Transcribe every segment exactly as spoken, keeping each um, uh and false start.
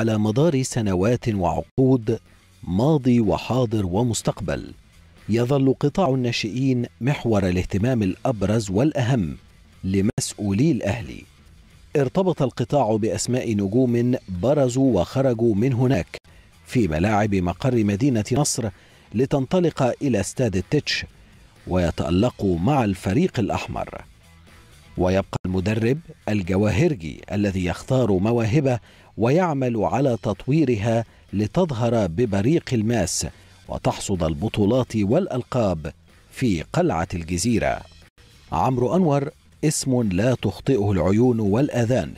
على مدار سنوات وعقود، ماضي وحاضر ومستقبل، يظل قطاع الناشئين محور الاهتمام الأبرز والأهم لمسؤولي الأهلي. ارتبط القطاع بأسماء نجوم برزوا وخرجوا من هناك في ملاعب مقر مدينة نصر لتنطلق إلى استاد التتش ويتألقوا مع الفريق الأحمر. ويبقى المدرب الجواهرجي الذي يختار مواهبه ويعمل على تطويرها لتظهر ببريق الماس وتحصد البطولات والألقاب في قلعة الجزيرة. عمرو أنور اسم لا تخطئه العيون والأذان،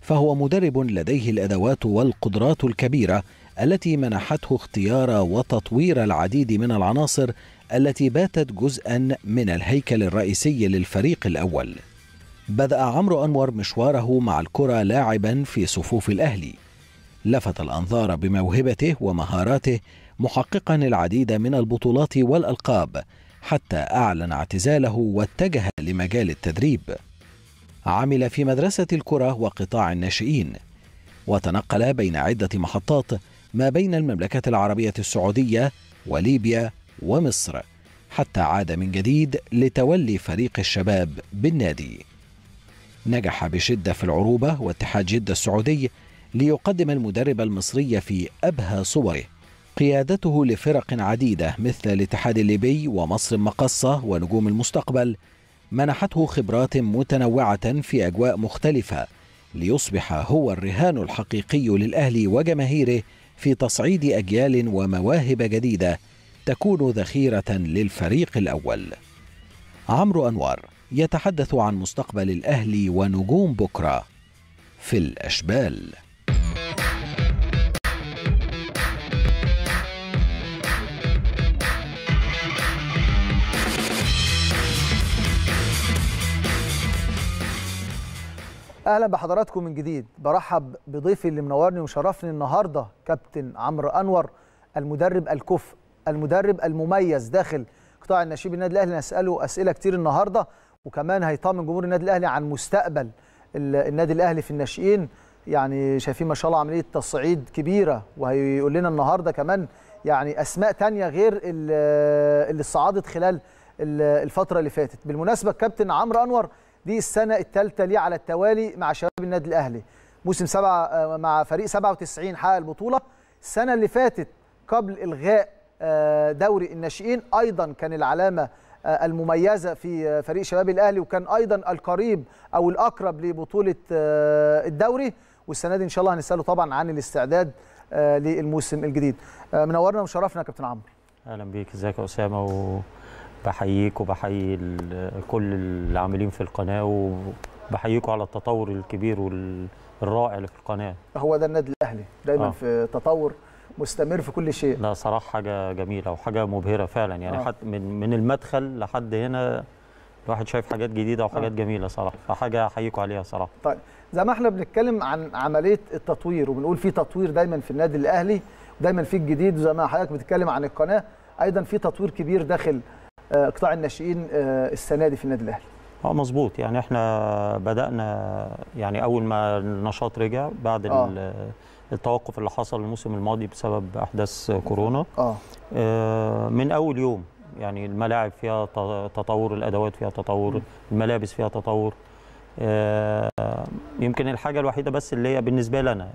فهو مدرب لديه الأدوات والقدرات الكبيرة التي منحته اختيار وتطوير العديد من العناصر التي باتت جزءا من الهيكل الرئيسي للفريق الأول. بدأ عمرو أنور مشواره مع الكرة لاعبا في صفوف الأهلي، لفت الأنظار بموهبته ومهاراته، محققا العديد من البطولات والألقاب حتى أعلن اعتزاله واتجه لمجال التدريب. عمل في مدرسة الكرة وقطاع الناشئين، وتنقل بين عدة محطات ما بين المملكة العربية السعودية وليبيا ومصر، حتى عاد من جديد لتولي فريق الشباب بالنادي. نجح بشدة في العروبة واتحاد جدة السعودي ليقدم المدرب المصري في أبهى صوره. قيادته لفرق عديدة مثل الاتحاد الليبي ومصر المقصة ونجوم المستقبل منحته خبرات متنوعة في أجواء مختلفة ليصبح هو الرهان الحقيقي للأهلي وجماهيره في تصعيد أجيال ومواهب جديدة تكون ذخيرة للفريق الأول. عمرو أنور يتحدث عن مستقبل الأهلي ونجوم بكرة في الأشبال. اهلا بحضراتكم من جديد، برحب بضيفي اللي منورني وشرفني النهارده كابتن عمرو أنور، المدرب الكفء، المدرب المميز داخل قطاع الناشئين بالنادي الاهلي. نساله اسئله كتير النهارده، وكمان هيطمن جمهور النادي الاهلي عن مستقبل النادي الاهلي في الناشئين. يعني شايفين ما شاء الله عمليه تصعيد كبيره، وهيقول لنا النهارده كمان يعني اسماء ثانيه غير اللي صعدت خلال الفتره اللي فاتت. بالمناسبه كابتن عمرو أنور دي السنة الثالثة ليه على التوالي مع شباب النادي الأهلي، موسم سبعة مع فريق سبعة وتسعين حقق البطولة، السنة اللي فاتت قبل إلغاء دوري الناشئين أيضا كان العلامة المميزة في فريق شباب الأهلي، وكان أيضا القريب أو الأقرب لبطولة الدوري، والسنة دي إن شاء الله هنسأله طبعا عن الاستعداد للموسم الجديد. منورنا وشرفنا كابتن عمرو. أهلا بيك، ازيك يا أسامة، و بحييك وبحيي كل العاملين في القناه، وبحييكوا على التطور الكبير والرائع اللي في القناه. هو ده النادي الاهلي دايما آه. في تطور مستمر في كل شيء. لا صراحه حاجه جميله وحاجه مبهره فعلا، يعني آه. حتى من من المدخل لحد هنا الواحد شايف حاجات جديده وحاجات آه. جميله صراحه، فحاجه احييكوا عليها صراحه. طيب، زي ما احنا بنتكلم عن عمليه التطوير وبنقول في تطوير دايما في النادي الاهلي، دايما في الجديد، وزي ما حضرتك بتتكلم عن القناه ايضا في تطوير كبير داخل قطاع الناشئين السنه دي في النادي الاهلي. اه مظبوط، يعني احنا بدانا يعني اول ما النشاط رجع بعد آه. التوقف اللي حصل الموسم الماضي بسبب احداث كورونا، آه. آه من اول يوم يعني الملاعب فيها تطور، الادوات فيها تطور، م. الملابس فيها تطور. آه يمكن الحاجه الوحيده بس اللي هي بالنسبه لنا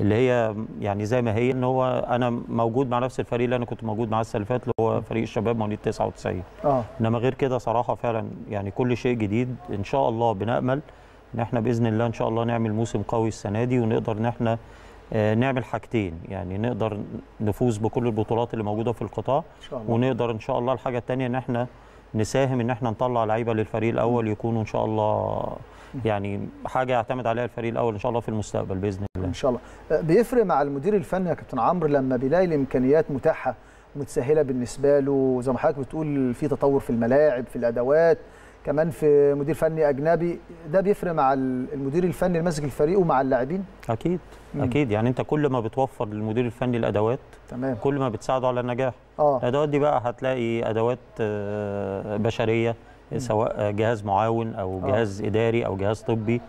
اللي هي يعني زي ما هي، ان هو انا موجود مع نفس الفريق اللي انا كنت موجود معاه السنه اللي فاتت، اللي هو فريق الشباب مواليد تسعة وتسعين. اه انما غير كده صراحه فعلا يعني كل شيء جديد. ان شاء الله بنامل ان احنا باذن الله ان شاء الله نعمل موسم قوي السنه دي، ونقدر ان احنا نعمل حاجتين، يعني نقدر نفوز بكل البطولات اللي موجوده في القطاع، إن شاء الله. ونقدر ان شاء الله الحاجه الثانيه ان احنا نساهم ان احنا نطلع لعيبه للفريق الاول يكونوا ان شاء الله يعني حاجه يعتمد عليها الفريق الاول ان شاء الله في المستقبل باذن الله. ان شاء الله. بيفرق مع المدير الفني يا كابتن عمرو لما بيلاقي الامكانيات متاحه ومتسهله بالنسبه له، زي ما حضرتك بتقول في تطور في الملاعب، في الادوات، كمان في مدير فني اجنبي، ده بيفرق مع المدير الفني اللي ماسك الفريق ومع اللاعبين. اكيد مم. اكيد، يعني انت كل ما بتوفر للمدير الفني الادوات تمام كل ما بتساعده على النجاح. آه. الادوات دي بقى هتلاقي ادوات بشريه، مم. سواء جهاز معاون او جهاز آه. اداري او جهاز طبي،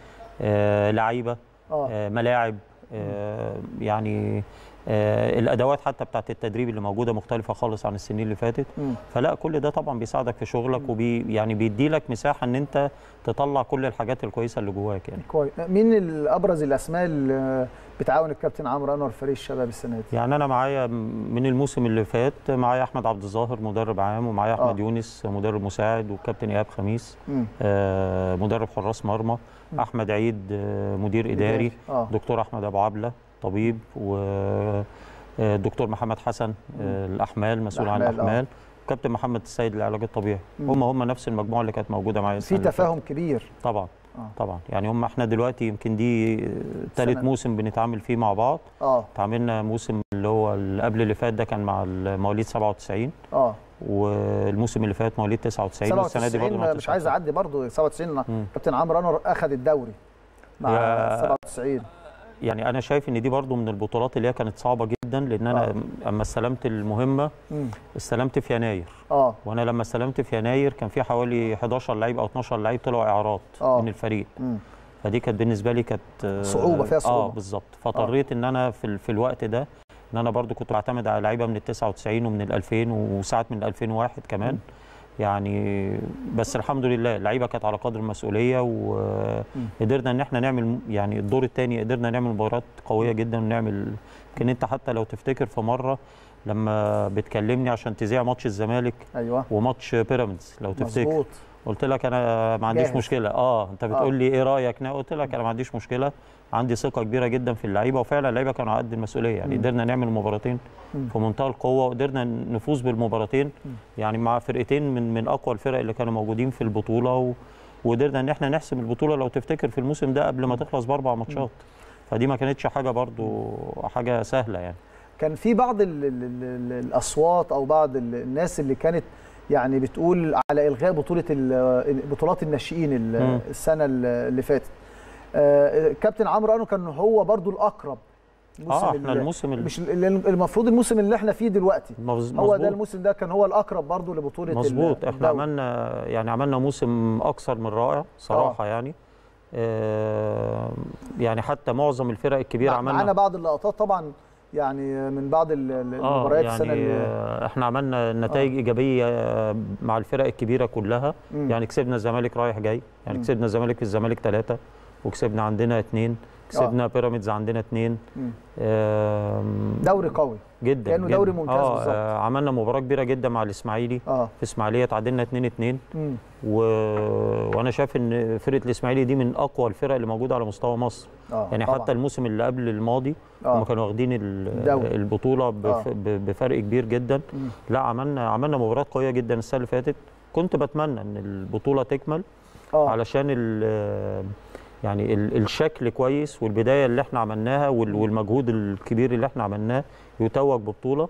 آه لعيبه، آه. آه ملاعب، يعني الادوات حتى بتاعت التدريب اللي موجوده مختلفه خالص عن السنين اللي فاتت. م. فلا كل ده طبعا بيساعدك في شغلك وبي يعني بيدي لك مساحه ان انت تطلع كل الحاجات الكويسه اللي جواك يعني. كويس. مين الابرز الاسماء اللي بتعاون الكابتن عمرو انور فريق الشباب السنه دي؟ يعني انا معايا من الموسم اللي فات معايا احمد عبد الظاهر مدرب عام، ومعايا احمد آه. يونس مدرب مساعد، والكابتن اياب خميس آه مدرب حراس مرمى، م. احمد عيد آه مدير اداري، آه. دكتور احمد ابو عبلة طبيب، والدكتور محمد حسن الاحمال مسؤول عن الاحمال، وكابتن محمد السيد للعلاج الطبيعي. هم هم نفس المجموعه اللي كانت موجوده معايا. في تفاهم كبير طبعا آه. طبعا يعني هم احنا دلوقتي يمكن دي ثالث موسم بنتعامل فيه مع بعض. اه تعاملنا موسم اللي هو اللي قبل اللي فات ده كان مع مواليد سبعة وتسعين اه والموسم اللي فات مواليد تسعة وتسعين والسنه دي برضه مش عايز اعدي برضه سبعة وتسعين. كابتن عمرو انور اخذ الدوري مع سبعة وتسعين. يعني أنا شايف إن دي برضو من البطولات اللي هي كانت صعبة جدا، لأن أنا آه. أما استلمت المهمة م. استلمت في يناير، آه. وأنا لما استلمت في يناير كان في حوالي حداشر لعيب أو اتناشر لعيب طلعوا إعارات آه. من الفريق، م. فدي كانت بالنسبة لي كانت صعوبة، فيها صعوبة آه بالظبط، فاضطريت آه. إن أنا في, في الوقت ده إن أنا برضو كنت بعتمد على لعيبة من ال تسعة وتسعين ومن ال ألفين وساعات من ال ألفين وواحد كمان، م. يعني بس الحمد لله اللعيبه كانت على قدر المسؤوليه وقدرنا ان احنا نعمل يعني الدور الثاني، قدرنا نعمل مباريات قويه جدا ونعمل يمكن انت حتى لو تفتكر في مره لما بتكلمني عشان تذيع ماتش الزمالك ايوه وماتش بيراميدز لو تفتكر مظبوط، قلت لك انا ما عنديش جاهز. مشكله اه انت بتقول لي ايه رايك، انا قلت لك انا ما عنديش مشكله، عندي ثقه كبيره جدا في اللعيبه، وفعلا اللعيبه كانوا على قد المسؤوليه يعني م. قدرنا نعمل مباراتين في منتهى القوه، وقدرنا نفوز بالمباراتين م. يعني مع فرقتين من من اقوى الفرق اللي كانوا موجودين في البطوله، وقدرنا ان احنا نحسم البطوله لو تفتكر في الموسم ده قبل ما تخلص باربع ماتشات، فدي ما كانتش حاجه برضو حاجه سهله يعني. كان في بعض ال ال ال الاصوات او بعض الناس اللي كانت يعني بتقول على الغاء بطوله بطولات الناشئين السنه اللي فاتت. كابتن عمرو انور كان هو برضو الاقرب. اه احنا الموسم مش المفروض الموسم اللي احنا فيه دلوقتي مزبوط. هو ده الموسم ده كان هو الاقرب برضو لبطوله مظبوط. احنا عملنا يعني عملنا موسم اكثر من رائع صراحه آه. يعني آه يعني حتى معظم الفرق الكبيره عملنا معانا بعض اللقطات طبعا يعني من بعض المباريات السنه آه يعني احنا عملنا نتائج آه. ايجابيه مع الفرق الكبيره كلها م. يعني كسبنا الزمالك رايح جاي، يعني م. كسبنا الزمالك في الزمالك ثلاثة وكسبنا عندنا اثنين، كسبنا آه. بيراميدز عندنا اثنين. دوري قوي جدا لانه يعني دوري ممتاز آه بالظبط. عملنا مباراه كبيره جدا مع الاسماعيلي آه. في اسماعيليه تعادلنا اثنين اثنين، و... وانا شايف ان فرقه الاسماعيلي دي من اقوى الفرق اللي موجوده على مستوى مصر آه. يعني طبعا. حتى الموسم اللي قبل الماضي آه. هم كانوا واخدين البطوله بف... آه. بفرق كبير جدا مم. لا عملنا عملنا مباراه قويه جدا السنه اللي فاتت، كنت بتمنى ان البطوله تكمل آه. علشان ال يعني الشكل كويس، والبدايه اللي احنا عملناها والمجهود الكبير اللي احنا عملناه يتوج ببطوله،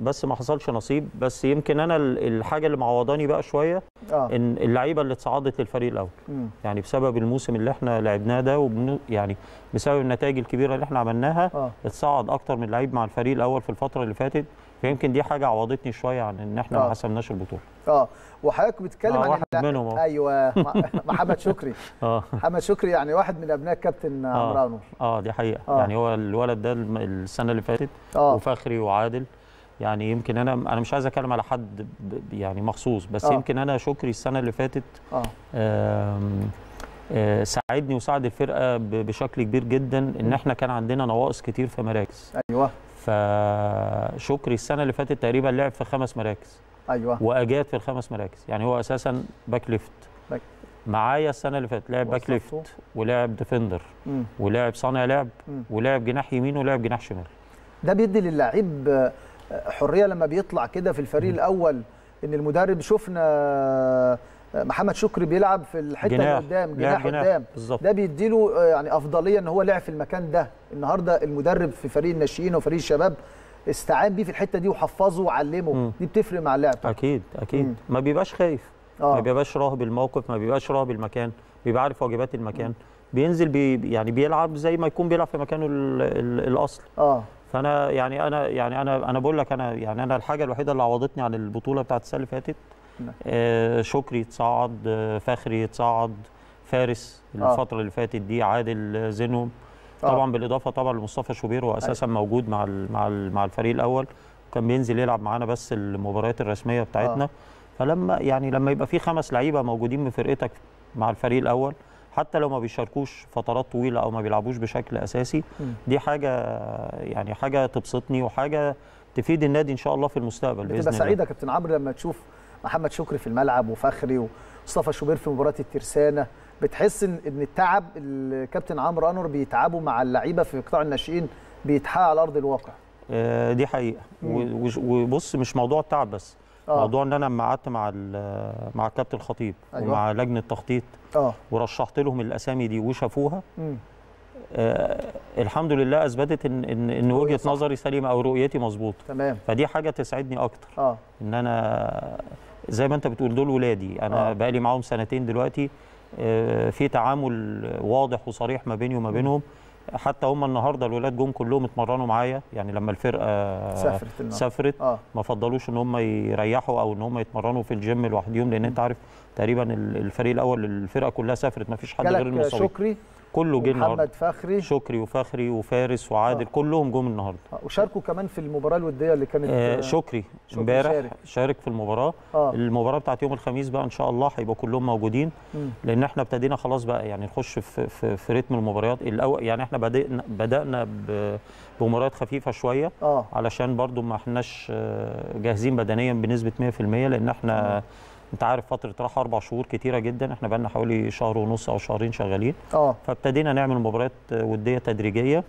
بس ما حصلش نصيب. بس يمكن انا الحاجه اللي معوضاني بقى شويه ان اللعيبه اللي اتصعدت للفريق الاول، يعني بسبب الموسم اللي احنا لعبناه ده وبن... يعني بسبب النتائج الكبيره اللي احنا عملناها اتصعد اكتر من لعيب مع الفريق الاول في الفتره اللي فاتت، فيمكن دي حاجه عوضتني شويه عن ان احنا آه. ما حسمناش البطوله. اه وحضرتك بتتكلم آه عن واحد النا... منهم ايوه محمد شكري اه محمد شكري يعني واحد من ابناء الكابتن آه. عمرو انور اه دي حقيقه آه. يعني هو الولد ده السنه اللي فاتت آه. وفخري وعادل، يعني يمكن انا انا مش عايز اتكلم على حد يعني مخصوص، بس آه. يمكن انا شكري السنه اللي فاتت اه, آه. آه ساعدني وساعد الفرقه بشكل كبير جدا، ان احنا كان عندنا نواقص كتير في مراكز. ايوه فشكري السنه اللي فاتت تقريبا لعب في خمس مراكز ايوه واجاد في الخمس مراكز، يعني هو اساسا باك ليفت باك. معايا السنه اللي فاتت لعب باك ليفت ولعب ديفندر مم. ولعب صانع لعب مم. ولعب جناح يمين ولعب جناح شمال. ده بيدي للاعيب حريه لما بيطلع كده في الفريق مم. الاول، ان المدرب شفنا محمد شكري بيلعب في الحته اللي قدام جناح قدام بالزبط. ده بيديله يعني افضليه ان هو لعب في المكان ده. النهارده المدرب في فريق الناشئين وفريق الشباب استعان بيه في الحته دي وحفظه وعلمه مم. دي بتفرق مع اللاعب اكيد اكيد مم. ما بيبقاش خايف آه. ما بيبقاش راهب الموقف، ما بيبقاش راهب المكان، بيبقى عارف واجبات المكان مم. بينزل بي يعني بيلعب زي ما يكون بيلعب في مكانه الاصلي اه فانا يعني انا يعني انا انا بقول لك انا يعني انا الحاجه الوحيده اللي عوضتني عن البطوله بتاعت السنه اللي فاتت آه شكري اتصعد، آه فخري اتصعد، فارس الفتره آه. اللي فاتت دي، عادل زينو طبعا بالاضافه طبعا لمصطفى شوبير، واساسا موجود مع مع مع الفريق الاول، كان بينزل يلعب معانا بس المباريات الرسميه بتاعتنا. آه. فلما يعني لما يبقى في خمس لعيبه موجودين من فرقتك مع الفريق الاول، حتى لو ما بيشاركوش فترات طويله او ما بيلعبوش بشكل اساسي، دي حاجه يعني حاجه تبسطني وحاجه تفيد النادي ان شاء الله في المستقبل باذن الله. بتبقى سعيده كابتن عمرو لما تشوف محمد شكري في الملعب وفخري ومصطفى شوبير في مباراه الترسانه، بتحس ان التعب اللي كابتن عمرو أنور بيتعبوا مع اللعيبه في قطاع الناشئين بيتحقق على ارض الواقع. آه دي حقيقه. وبص مش موضوع التعب بس، أوه. موضوع ان انا لما قعدت مع مع كابتن الخطيب، أيوة. ومع لجنه التخطيط أوه. ورشحت لهم الاسامي دي وشافوها، آه الحمد لله اثبتت ان ان, إن وجهه نظري سليمه او رؤيتي مظبوطه، تمام. فدي حاجه تسعدني اكتر. أوه. ان انا زي ما انت بتقول دول ولادي، انا بقالي معاهم سنتين دلوقتي، آه في تعامل واضح وصريح ما بيني وما بينهم. حتى هم النهارده الولاد جم كلهم اتمرنوا معايا، يعني لما الفرقه سافرت سافرت آه. ما فضلوش ان هم يريحوا او ان هم يتمرنوا في الجيم لوحدهم، لان انت عارف تقريبا الفريق الاول الفرقه كلها سافرت، ما فيش حد غير المصابين. شكري كله جه النهارده، محمد فخري شكري وفخري وفارس وعادل آه. كلهم جم النهارده آه. وشاركوا كمان في المباراه الوديه اللي كانت آه. شكري امبارح شارك. شارك في المباراه آه. المباراه بتاعت يوم الخميس بقى ان شاء الله هيبقوا كلهم موجودين، م. لان احنا ابتدينا خلاص بقى يعني نخش في في, في رتم المباريات الاول، يعني احنا بدأنا بدأنا بمباريات خفيفه شويه آه. علشان برضو ما احناش جاهزين بدنيا بنسبه مية في المية، لان احنا آه. انت عارف فتره راحه اربع شهور كتيره جدا، احنا بقى لنا حوالي شهر ونص او شهرين شغالين اه فابتدينا نعمل مباريات وديه تدريجيه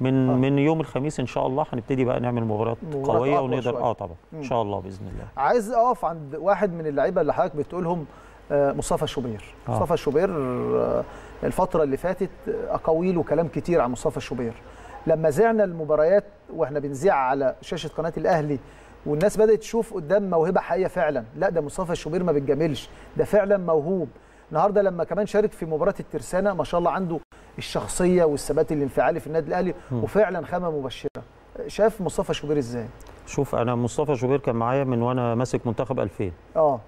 من أوه. من يوم الخميس ان شاء الله هنبتدي بقى نعمل مباريات قويه ونقدر اه طبعا ان شاء الله باذن الله. عايز اقف عند واحد من اللعيبه اللي حضرتك بتقولهم، مصطفى شوبير. آه. مصطفى شوبير الفتره اللي فاتت اقاويل وكلام كتير عن مصطفى شوبير، لما زعنا المباريات واحنا بنذيع على شاشه قناه الاهلي والناس بدأت تشوف قدام موهبة حقيقية فعلا، لا ده مصطفى شوبير ما بيتجاملش، ده فعلا موهوب. النهارده لما كمان شارك في مباراة الترسانة ما شاء الله عنده الشخصية والثبات الانفعالي في النادي الأهلي، وفعلا خامة مبشرة. شاف مصطفى شوبير ازاي؟ شوف انا مصطفى شوبير كان معايا من وانا ماسك منتخب ألفين اه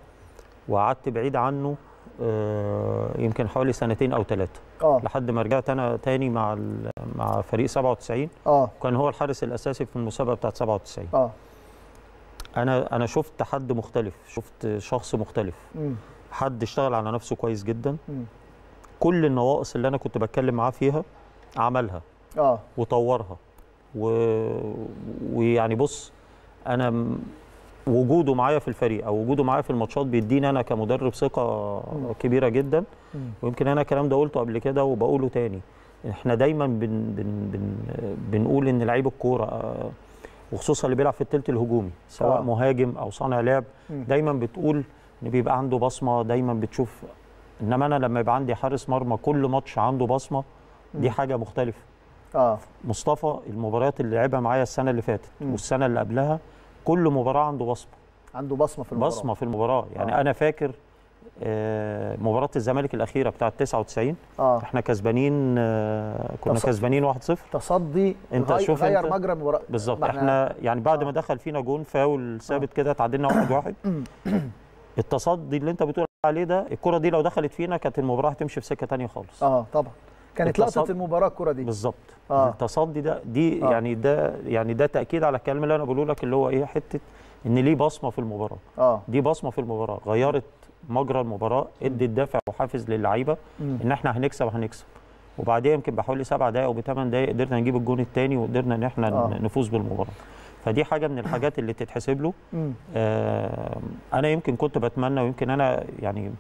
وقعدت بعيد عنه آه يمكن حوالي سنتين او ثلاثة اه لحد ما رجعت انا تاني مع مع فريق سبعة وتسعين اه وكان هو الحارس الأساسي في المسابقة بتاعت سبعة وتسعين اه أنا أنا شفت حد مختلف، شفت شخص مختلف، م. حد اشتغل على نفسه كويس جدا، م. كل النواقص اللي أنا كنت بتكلم معاه فيها عملها آه. وطورها و... ويعني بص أنا وجوده معايا في الفريق أو وجوده معايا في الماتشات بيديني أنا كمدرب ثقة م. كبيرة جدا، م. ويمكن أنا الكلام ده قلته قبل كده وبقوله تاني. إحنا دايما بن... بن... بن... بنقول إن لعيب الكورة وخصوصا اللي بيلعب في الثلث الهجومي سواء آه. مهاجم او صانع لعب، دايما بتقول ان بيبقى عنده بصمه، دايما بتشوف. انما انا لما يبقى عندي حارس مرمى كل ماتش عنده بصمه، دي حاجه مختلفه. اه مصطفى المباريات اللي لعبها معايا السنه اللي فاتت م. والسنه اللي قبلها كل مباراه عنده بصمه، عنده بصمه في المباراه، بصمه في المباراه يعني آه. انا فاكر آه مباراه الزمالك الاخيره بتاعه تسعة وتسعين آه. احنا كسبانين آه كنا تص... كسبانين واحد صفر تصدي، انت غير شوف غير انت مجرى المباراه بالظبط. احنا يعني بعد آه. ما دخل فينا جون فاول ثابت آه. كده تعادلنا واحد واحد التصدي اللي انت بتقول عليه ده، الكره دي لو دخلت فينا كانت المباراه هتمشي في سكه ثانيه خالص. اه طبعا كانت التصد... لقطه المباراه الكره دي بالظبط آه. التصدي ده دي آه. يعني ده يعني ده تاكيد على الكلام اللي انا بقوله لك، اللي هو ايه حته ان ليه بصمه في المباراه آه. دي بصمه في المباراه غيرت مجرى المباراه، ادت دافع وحافز للعيبه ان احنا هنكسب وهنكسب. وبعدين يمكن بحوالي سبع دقائق او بثمان دقائق قدرنا نجيب الجون الثاني وقدرنا ان احنا آه. نفوز بالمباراه. فدي حاجه من الحاجات اللي تتحسب له. آه انا يمكن كنت بتمنى، ويمكن انا يعني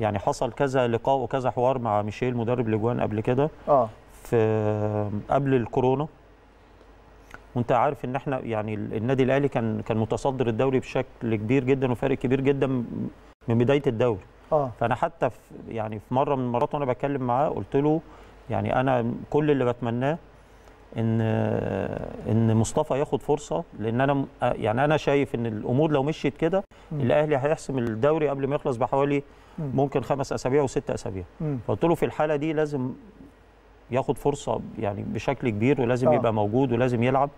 يعني حصل كذا لقاء وكذا حوار مع ميشيل مدرب الاجوان قبل كده اه في قبل الكورونا، وانت عارف ان احنا يعني النادي الاهلي كان كان متصدر الدوري بشكل كبير جدا وفارق كبير جدا من بدايه الدوري آه. فانا حتى في يعني في مره من المرات وانا بتكلم معاه قلت له يعني انا كل اللي بتمناه ان ان مصطفى ياخد فرصه، لان انا يعني انا شايف ان الامور لو مشيت كده الاهلي هيحسم الدوري قبل ما يخلص بحوالي ممكن خمس اسابيع وست اسابيع. فقلت له في الحاله دي لازم ياخد فرصه يعني بشكل كبير، ولازم آه. يبقى موجود ولازم يلعب،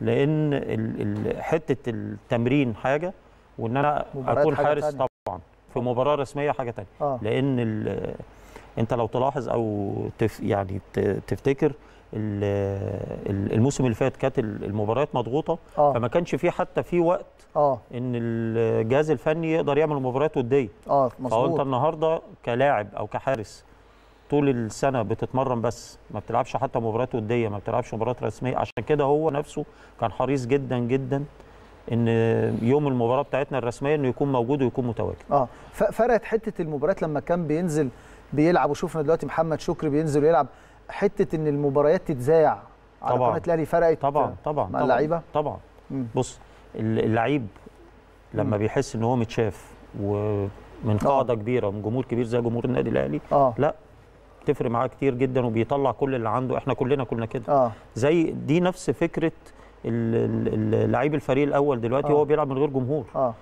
لان حته التمرين حاجه وان انا اكون حارس تانية. طبعا في مباراه رسميه حاجه ثانيه آه. لان انت لو تلاحظ او تف يعني تفتكر الموسم اللي فات كانت المباريات مضغوطه آه. فما كانش فيه حتى في وقت آه. ان الجهاز الفني يقدر يعمل مباريات وديه اه مظبوط. انت النهارده كلاعب او كحارس طول السنه بتتمرن بس ما بتلعبش حتى مباريات وديه، ما بتلعبش مباريات رسميه. عشان كده هو نفسه كان حريص جدا جدا ان يوم المباراه بتاعتنا الرسميه انه يكون موجود ويكون متواجد. اه فرقت حته المباريات لما كان بينزل بيلعب، وشوفنا دلوقتي محمد شكري بينزل ويلعب. حته ان المباريات تتذاع على قناه الاهلي فرقت طبعا طبعا مع اللعيبه طبعا. مم. بص اللعيب لما مم. بيحس ان هو متشاف ومن قاعده آه. كبيره ومن جمهور كبير زي جمهور النادي الاهلي آه. لا تفرق معاه كتير جدا وبيطلع كل اللي عنده. احنا كلنا كنا كده آه. زي دي نفس فكره اللعيب الفريق الاول دلوقتي آه. هو بيلعب من غير جمهور آه.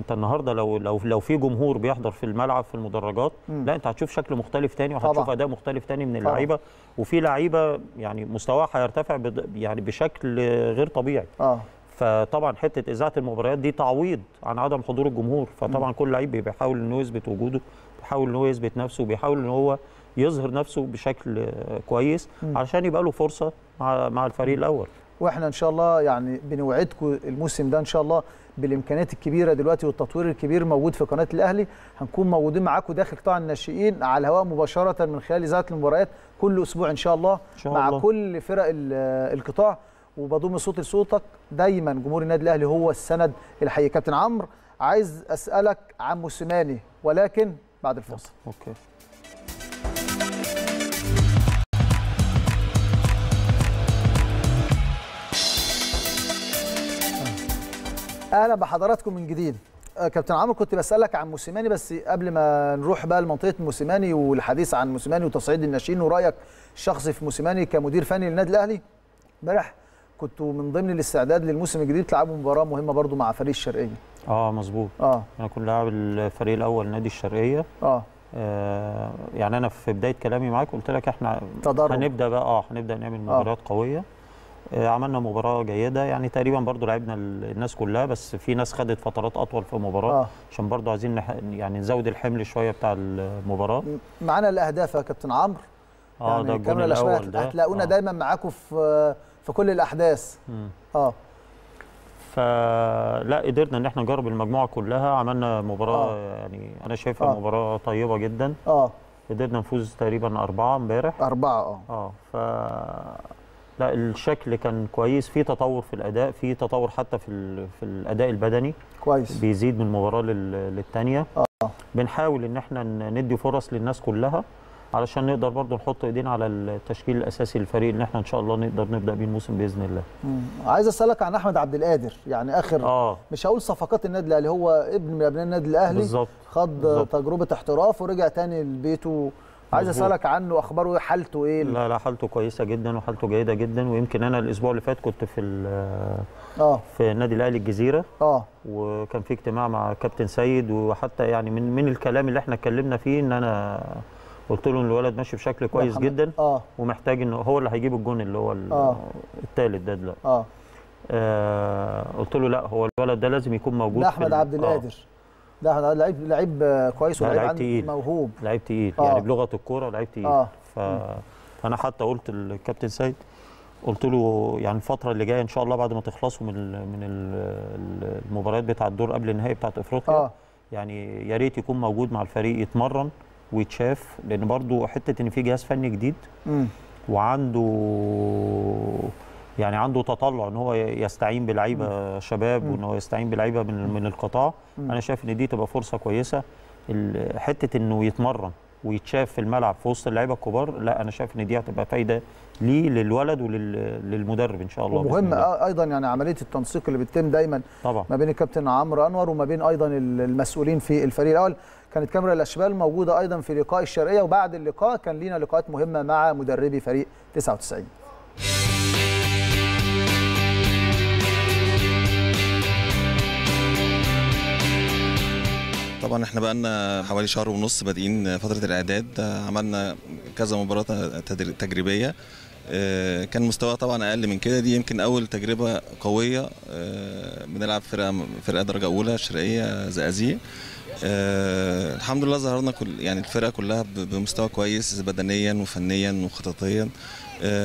انت النهارده لو لو لو في جمهور بيحضر في الملعب في المدرجات م. لا انت هتشوف شكل مختلف تاني وهتشوف اداء مختلف تاني من اللعيبه، وفي لعيبه يعني مستواها هيرتفع يعني بشكل غير طبيعي آه. فطبعا حته اذاعه المباريات دي تعويض عن عدم حضور الجمهور، فطبعا م. كل لعيب بيحاول انه يثبت وجوده، بيحاول انه يثبت نفسه، وبيحاول ان هو يظهر نفسه بشكل كويس م. علشان يبقى له فرصه مع مع الفريق الاول. واحنا ان شاء الله يعني بنوعدكم الموسم ده ان شاء الله بالامكانيات الكبيره دلوقتي والتطوير الكبير موجود في قناه الاهلي، هنكون موجودين معاكم داخل قطاع الناشئين على الهواء مباشره من خلال اذاعه المباريات كل اسبوع ان شاء الله, إن شاء الله. مع كل فرق القطاع، وبضم صوتي لصوتك دايما. جمهور النادي الاهلي هو السند الحقيقي. كابتن عمرو، عايز اسالك عن موسيماني ولكن بعد الفاصل. اوكي. اهلا بحضراتكم من جديد. كابتن عمرو، كنت بسالك عن موسيماني، بس قبل ما نروح بقى لمنطقه موسيماني والحديث عن موسيماني وتصعيد الناشئين ورايك الشخصي في موسيماني كمدير فني للنادي الاهلي، امبارح كنتوا من ضمن الاستعداد للموسم الجديد تلعبوا مباراه مهمه برضو مع فريق الشرقيه. اه مظبوط. اه انا كنت لاعب الفريق الاول نادي الشرقيه. اه يعني انا في بدايه كلامي معاك قلت لك احنا تضرب. هنبدا بقى اه هنبدا نعمل مباريات آه. قويه. عملنا مباراه جيده، يعني تقريبا برضو لعبنا الناس كلها، بس في ناس خدت فترات اطول في المباراه آه. عشان برضو عايزين نح... يعني نزود الحمل شويه بتاع المباراه. معانا الاهداف يا كابتن عمرو. اه يعني ده الجون الاول ده هتلاقونا آه. دايما معاكم في في كل الاحداث. م. اه فلا قدرنا ان احنا نجرب المجموعه كلها، عملنا مباراه آه. يعني انا شايفها آه. مباراه طيبه جدا. اه قدرنا نفوز تقريبا اربعه امبارح. اربعه اه اه ف لا الشكل كان كويس، في تطور في الاداء، في تطور حتى في في الاداء البدني كويس، بيزيد من مباراه للثانيه. اه بنحاول ان احنا ندي فرص للناس كلها علشان نقدر برضو نحط ايدينا على التشكيل الاساسي للفريق اللي احنا ان شاء الله نقدر نبدا بيه الموسم باذن الله. مم. عايز اسالك عن احمد عبد القادر، يعني اخر آه. مش هقول صفقات النادي الاهلي، هو ابن من ابناء النادي الاهلي بالظبط، خد بالزبط. تجربه احتراف ورجع تاني لبيته. عايز اسالك عنه، اخباره ايه، حالته ايه؟ لا لا حالته كويسه جدا وحالته جيده جدا، ويمكن انا الاسبوع اللي فات كنت في اه في النادي الاهلي الجزيره اه وكان في اجتماع مع كابتن سيد، وحتى يعني من من الكلام اللي احنا اتكلمنا فيه ان انا قلت له ان الولد ماشي بشكل كويس جدا آه. ومحتاج انه هو اللي هيجيب الجون اللي هو آه. الثالث ده دلوقتي آه. اه قلت له لا هو الولد ده لازم يكون موجود. احمد عبد القادر آه. ده لعيب لعيب كويس ولاعيب عنده موهوب، لعيب تقيل آه. يعني بلغه الكوره لعيب تقيل آه. فانا حتى قلت للكابتن سيد، قلت له يعني الفتره اللي جايه ان شاء الله بعد ما تخلصوا من من المباريات بتاع الدور قبل النهائي بتاعت افريقيا آه. يعني يا ريت يكون موجود مع الفريق يتمرن ويتشاف، لان برضو حته ان في جهاز فني جديد م. وعنده يعني عنده تطلع ان هو يستعين بلعيبه شباب وان هو يستعين بلعيبه من من القطاع. انا شايف ان دي تبقى فرصه كويسه، حته انه يتمرن ويتشاف في الملعب في وسط اللعيبه الكبار، لا انا شايف ان دي هتبقى فايده ليه للولد وللمدرب ان شاء الله. ومهم ايضا يعني عمليه التنسيق اللي بتتم دايما طبعا ما بين الكابتن عمرو انور وما بين ايضا المسؤولين في الفريق الاول. كانت كاميرا الاشبال موجوده ايضا في لقاء الشرقيه، وبعد اللقاء كان لينا لقاءات مهمه مع مدربي فريق تسعة وتسعين. طبعا احنا بقالنا حوالي شهر ونص بادئين فتره الاعداد، عملنا كذا مباراه تجريبيه كان مستواه طبعا اقل من كده. دي يمكن اول تجربه قويه، بنلعب فرقه فرقه درجه اولى، الشرقيه، زقازيق. الحمد لله ظهرنا كل يعني الفرقه كلها بمستوى كويس بدنيا وفنيا وخططيا،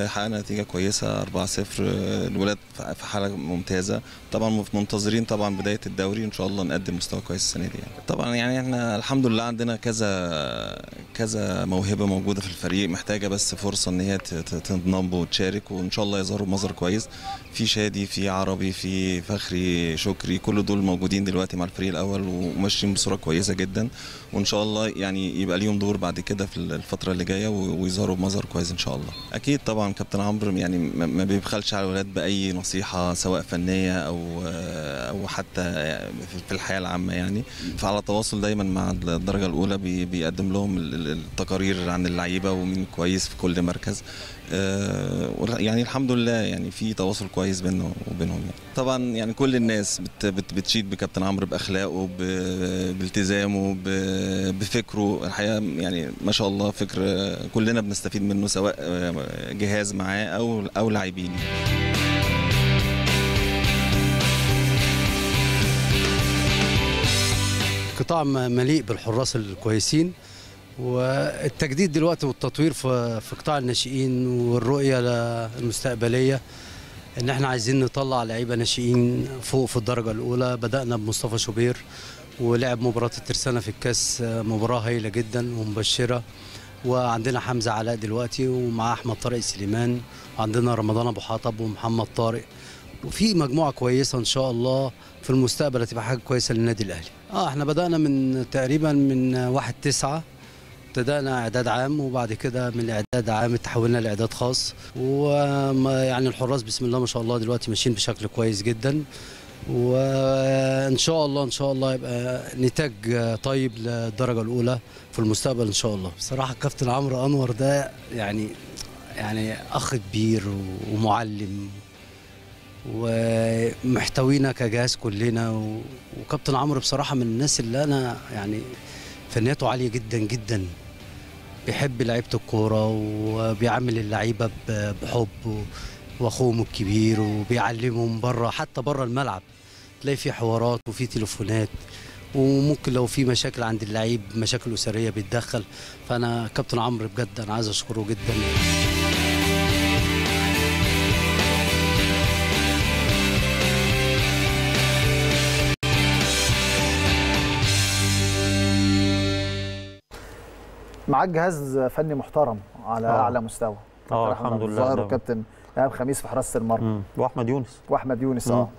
حققنا نتيجه كويسه أربعة صفر. الولاد في حاله ممتازه طبعا، منتظرين طبعا بدايه الدوري ان شاء الله نقدم مستوى كويس السنه دي. يعني طبعا يعني احنا الحمد لله عندنا كذا كذا موهبه موجوده في الفريق، محتاجه بس فرصه ان هي تنضم وتشارك، وان شاء الله يظهروا بمظهر كويس. في شادي، في عربي، في فخري، شكري، كل دول موجودين دلوقتي مع الفريق الاول وماشيين بصوره كويسه جدا، وان شاء الله يعني يبقى ليهم دور بعد كده في الفتره اللي جايه ويظهروا بمظهر كويس ان شاء الله. اكيد طبعا كابتن عمرو يعني ما بيبخلش على الولاد باي نصيحه سواء فنيه او او حتى في الحياه العامه يعني، فعلى تواصل دايما مع الدرجه الاولى، بيقدم لهم التقارير عن اللعيبه ومين كويس في كل مركز. يعني الحمد لله يعني في تواصل كويس بيننا وبينهم. يعني طبعا يعني كل الناس بتشيد بكابتن عمرو باخلاقه، بالتزامه، بفكره. الحقيقه يعني ما شاء الله فكر كلنا بنستفيد منه، سواء جهاز معاه او او لاعبين. قطاع مليء بالحراس الكويسين، والتجديد دلوقتي والتطوير في قطاع الناشئين، والرؤيه المستقبليه ان احنا عايزين نطلع لعيبه ناشئين فوق في الدرجه الاولى. بدانا بمصطفى شوبير ولعب مباراه الترسانه في الكاس، مباراه هايله جدا ومبشره، وعندنا حمزه علاء دلوقتي ومع احمد طارق سليمان، وعندنا رمضان ابو حطب ومحمد طارق، وفي مجموعه كويسه ان شاء الله في المستقبل هتبقى حاجه كويسه للنادي الاهلي. اه احنا بدانا من تقريبا من واحد تسعة، ابتدأنا إعداد عام، وبعد كده من إعداد عام تحولنا لإعداد خاص، ويعني الحراس بسم الله ما شاء الله دلوقتي ماشيين بشكل كويس جدا، وإن شاء الله إن شاء الله يبقى نتاج طيب للدرجة الأولى في المستقبل إن شاء الله. بصراحة كابتن عمرو أنور ده يعني يعني أخ كبير ومعلم ومحتوينا كجهاز كلنا، وكابتن عمرو بصراحة من الناس اللي أنا يعني فنياته عاليه جدا جدا، بيحب لعيبه الكوره وبيعامل اللعيبه بحب واخوهم الكبير، وبيعلمهم بره حتى بره الملعب، تلاقي في حوارات وفي تليفونات، وممكن لو في مشاكل عند اللعيب مشاكل اسريه بيتدخل. فانا كابتن عمرو بجد انا عايز اشكره جدا. معاك جهاز فني محترم على أوه. اعلى مستوى. اه الحمد لله. ظهر كابتن أياب خميس في حراسه المرمى، واحمد يونس واحمد يونس اه.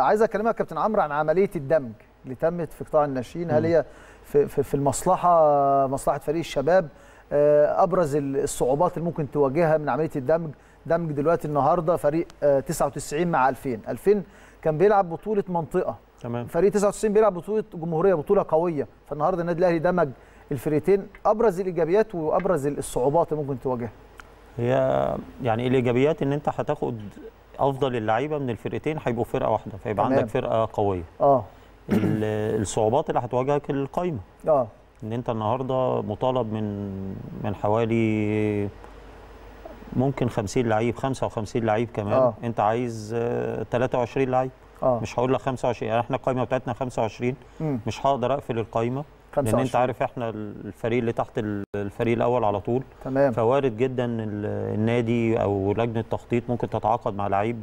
عايز اكلمك كابتن عمرو عن عمليه الدمج اللي تمت في قطاع الناشئين. هل هي في, في, في المصلحه مصلحه فريق الشباب؟ آه ابرز الصعوبات اللي ممكن تواجهها من عمليه الدمج؟ دمج دلوقتي النهارده فريق آه تسعة وتسعين مع ألفين، ألفين كان بيلعب بطوله منطقه، تمام، فريق تسعة وتسعين بيلعب بطوله جمهوريه، بطوله قويه. فالنهارده النادي الاهلي دمج الفريقين. ابرز الايجابيات وابرز الصعوبات اللي ممكن تواجهها؟ هي يعني الايجابيات ان انت هتاخد افضل اللعيبه من الفرقتين، هيبقوا فرقه واحده، فيبقى عندك فرقه قويه. اه الصعوبات اللي هتواجهك القايمه، اه ان انت النهارده مطالب من من حوالي ممكن خمسين لعيب، خمسة وخمسين لعيب كمان. آه. انت عايز ثلاثة وعشرين لعيب. آه. مش هقول لك خمسة وعشرين، يعني احنا القايمه بتاعتنا خمسة وعشرين. م. مش هقدر اقفل القايمه لان انت عارف احنا الفريق اللي تحت الفريق الاول على طول، تمام. فوارد جدا النادي او لجنه التخطيط ممكن تتعاقد مع لعيب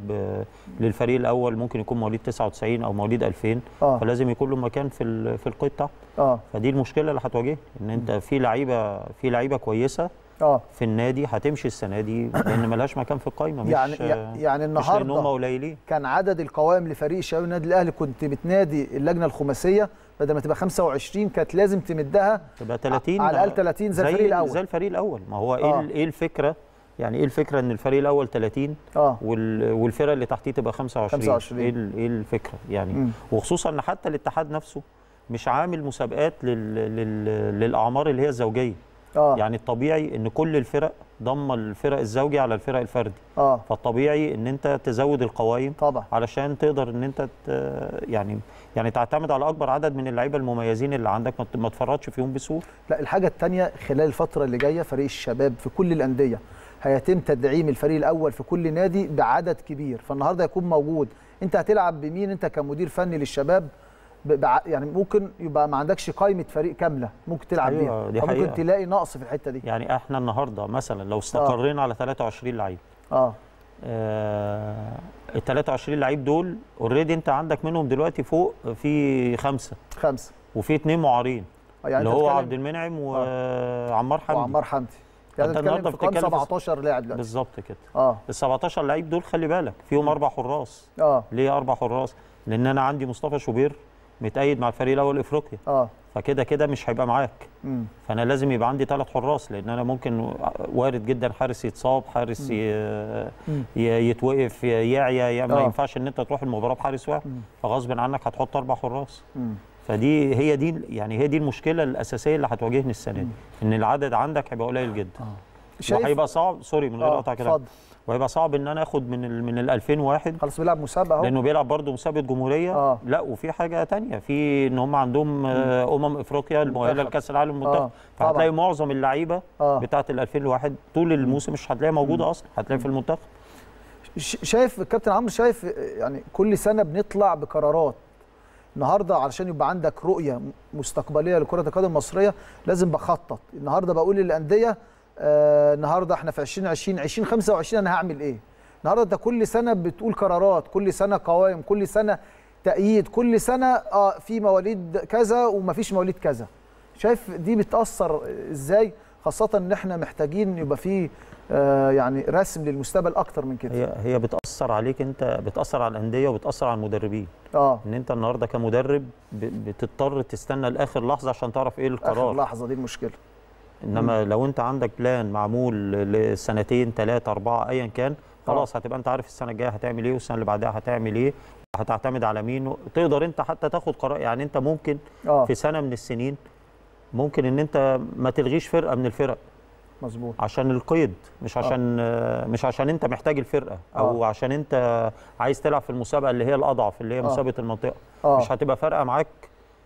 للفريق الاول ممكن يكون مواليد تسعة وتسعين او مواليد ألفين. آه. فلازم يكون له مكان في في القطه. اه فدي المشكله اللي هتواجهها، ان انت في لعيبه في لعيبه كويسه اه في النادي هتمشي السنه دي لان مالهاش مكان في القايمه. مش يعني يعني النهارده كان عدد القوائم لفريق الشباب النادي الاهلي، كنت بتنادي اللجنه الخماسيه بدل ما تبقى خمسة وعشرين كانت لازم تمدها تبقى ثلاثين على الاقل، ثلاثين زي الفريق الاول زي الفريق الاول. ما هو ايه آه. ايه الفكره؟ يعني ايه الفكره ان الفريق الاول ثلاثين آه. والفرقه اللي تحتيه تبقى خمسة وعشرين؟ خمسة وعشرين. ايه الفكره يعني؟ م. وخصوصا ان حتى الاتحاد نفسه مش عامل مسابقات لل... لل... للاعمار اللي هي الزوجيه. آه. يعني الطبيعي ان كل الفرق ضم الفرق الزوجي على الفرق الفردي. آه. فالطبيعي ان انت تزود القوائم طبعا علشان تقدر ان انت ت... يعني يعني تعتمد على اكبر عدد من اللعيبه المميزين اللي عندك، ما تفرطش فيهم بسهوله. لا الحاجه الثانيه خلال الفتره اللي جايه فريق الشباب في كل الانديه هيتم تدعيم الفريق الاول في كل نادي بعدد كبير، فالنهارده هيكون موجود. انت هتلعب بمين انت كمدير فني للشباب؟ يعني ممكن يبقى ما عندكش قائمه فريق كامله ممكن تلعب بيها، أيوة ممكن تلاقي نقص في الحته دي. يعني احنا النهارده مثلا لو استقرينا آه. على ثلاثة وعشرين لعيب اه ال ثلاثة وعشرين لعيب دول اوريدي انت عندك منهم دلوقتي فوق في خمسه خمسه وفي اثنين معارين، يعني اللي هو عبد المنعم وعمار حمدي وعمار حمدي يعني النهارده بتتكلم سبعتاشر لاعب دلوقتي بالظبط كده. اه ال سبعتاشر لعيب دول خلي بالك فيهم اربع حراس. اه ليه اربع حراس؟ لان انا عندي مصطفى شوبير متأيد مع الفريق الاول افريقيا، اه فكده كده مش هيبقى معاك، مم. فانا لازم يبقى عندي ثلاث حراس، لان انا ممكن وارد جدا حارس يتصاب، حارس يتوقف، يعيا، يا ما ينفعش ان انت تروح المباراه بحارس واحد، فغصب عنك هتحط اربع حراس. مم. فدي هي دي يعني هي دي المشكله الاساسيه اللي هتواجهني السنه دي، ان العدد عندك هيبقى قليل جدا. آه. وهيبقى صعب، سوري من غير قطع كلامك، وهيبقى صعب ان انا اخد من من ال ألفين وواحد خلاص بيلعب مسابقه اهو، لانه بيلعب برضه مسابقه جمهوريه. آه. لا وفي حاجه ثانيه، في ان هم عندهم امم افريقيا المؤهله لكاس العالم المنتخب، آه. فهتلاقي معظم اللعيبه آه. بتاعه ال ألفين وواحد طول الموسم مش هتلاقيها موجوده اصلا، هتلاقيها في المنتخب. شايف الكابتن عمرو، شايف يعني كل سنه بنطلع بقرارات، النهارده علشان يبقى عندك رؤيه مستقبليه لكره القدم المصريه لازم بخطط. النهارده بقول للانديه آه النهارده احنا في عشرين عشرين عشرين خمسة وعشرين انا هعمل ايه؟ النهارده انت كل سنه بتقول قرارات، كل سنه قوائم، كل سنه تأييد، كل سنه اه في مواليد كذا ومفيش مواليد كذا. شايف دي بتأثر ازاي؟ خاصه ان احنا محتاجين يبقى في آه يعني رسم للمستقبل اكتر من كده. هي هي بتأثر عليك انت، بتأثر على الانديه وبتأثر على المدربين. اه ان انت النهارده كمدرب بتضطر تستنى لاخر لحظه عشان تعرف ايه القرار. اخر لحظه دي المشكله. انما مم. لو انت عندك بلان معمول لسنتين ثلاثه اربعه ايا كان، خلاص هتبقى انت عارف السنه الجايه هتعمل ايه والسنه اللي بعدها هتعمل ايه، هتعتمد على مين، تقدر انت حتى تاخد قرار. يعني انت ممكن أوه. في سنه من السنين ممكن ان انت ما تلغيش فرقه من الفرق، مظبوط، عشان القيد، مش عشان أوه. مش عشان انت محتاج الفرقه او أوه. عشان انت عايز تلعب في المسابقه اللي هي الاضعف اللي هي مسابقه المنطقه. أوه. مش هتبقى فارقه معاك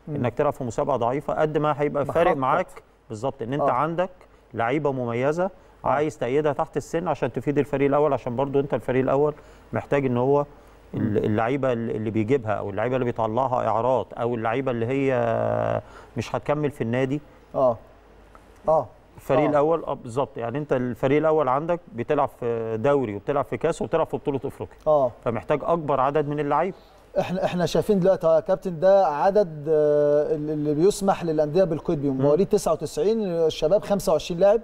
مم. انك تلعب في مسابقه ضعيفه قد ما هيبقى فارق معاك بالظبط ان انت أوه. عندك لعيبه مميزه عايز تأيدها تحت السن عشان تفيد الفريق الاول، عشان برضو انت الفريق الاول محتاج ان هو اللعيبه اللي بيجيبها او اللعيبه اللي بيطلعها اعراض او اللعيبه اللي هي مش هتكمل في النادي. اه اه الفريق أوه. الاول اه بالظبط. يعني انت الفريق الاول عندك بتلعب في دوري وبتلعب في كاس وبتلعب في بطوله افريقيا، اه فمحتاج اكبر عدد من اللعيبه. احنا احنا شايفين دلوقتي يا كابتن ده عدد اللي بيسمح للانديه بالقيد بيهم، مواليد تسعة وتسعين، الشباب خمسة وعشرين لاعب،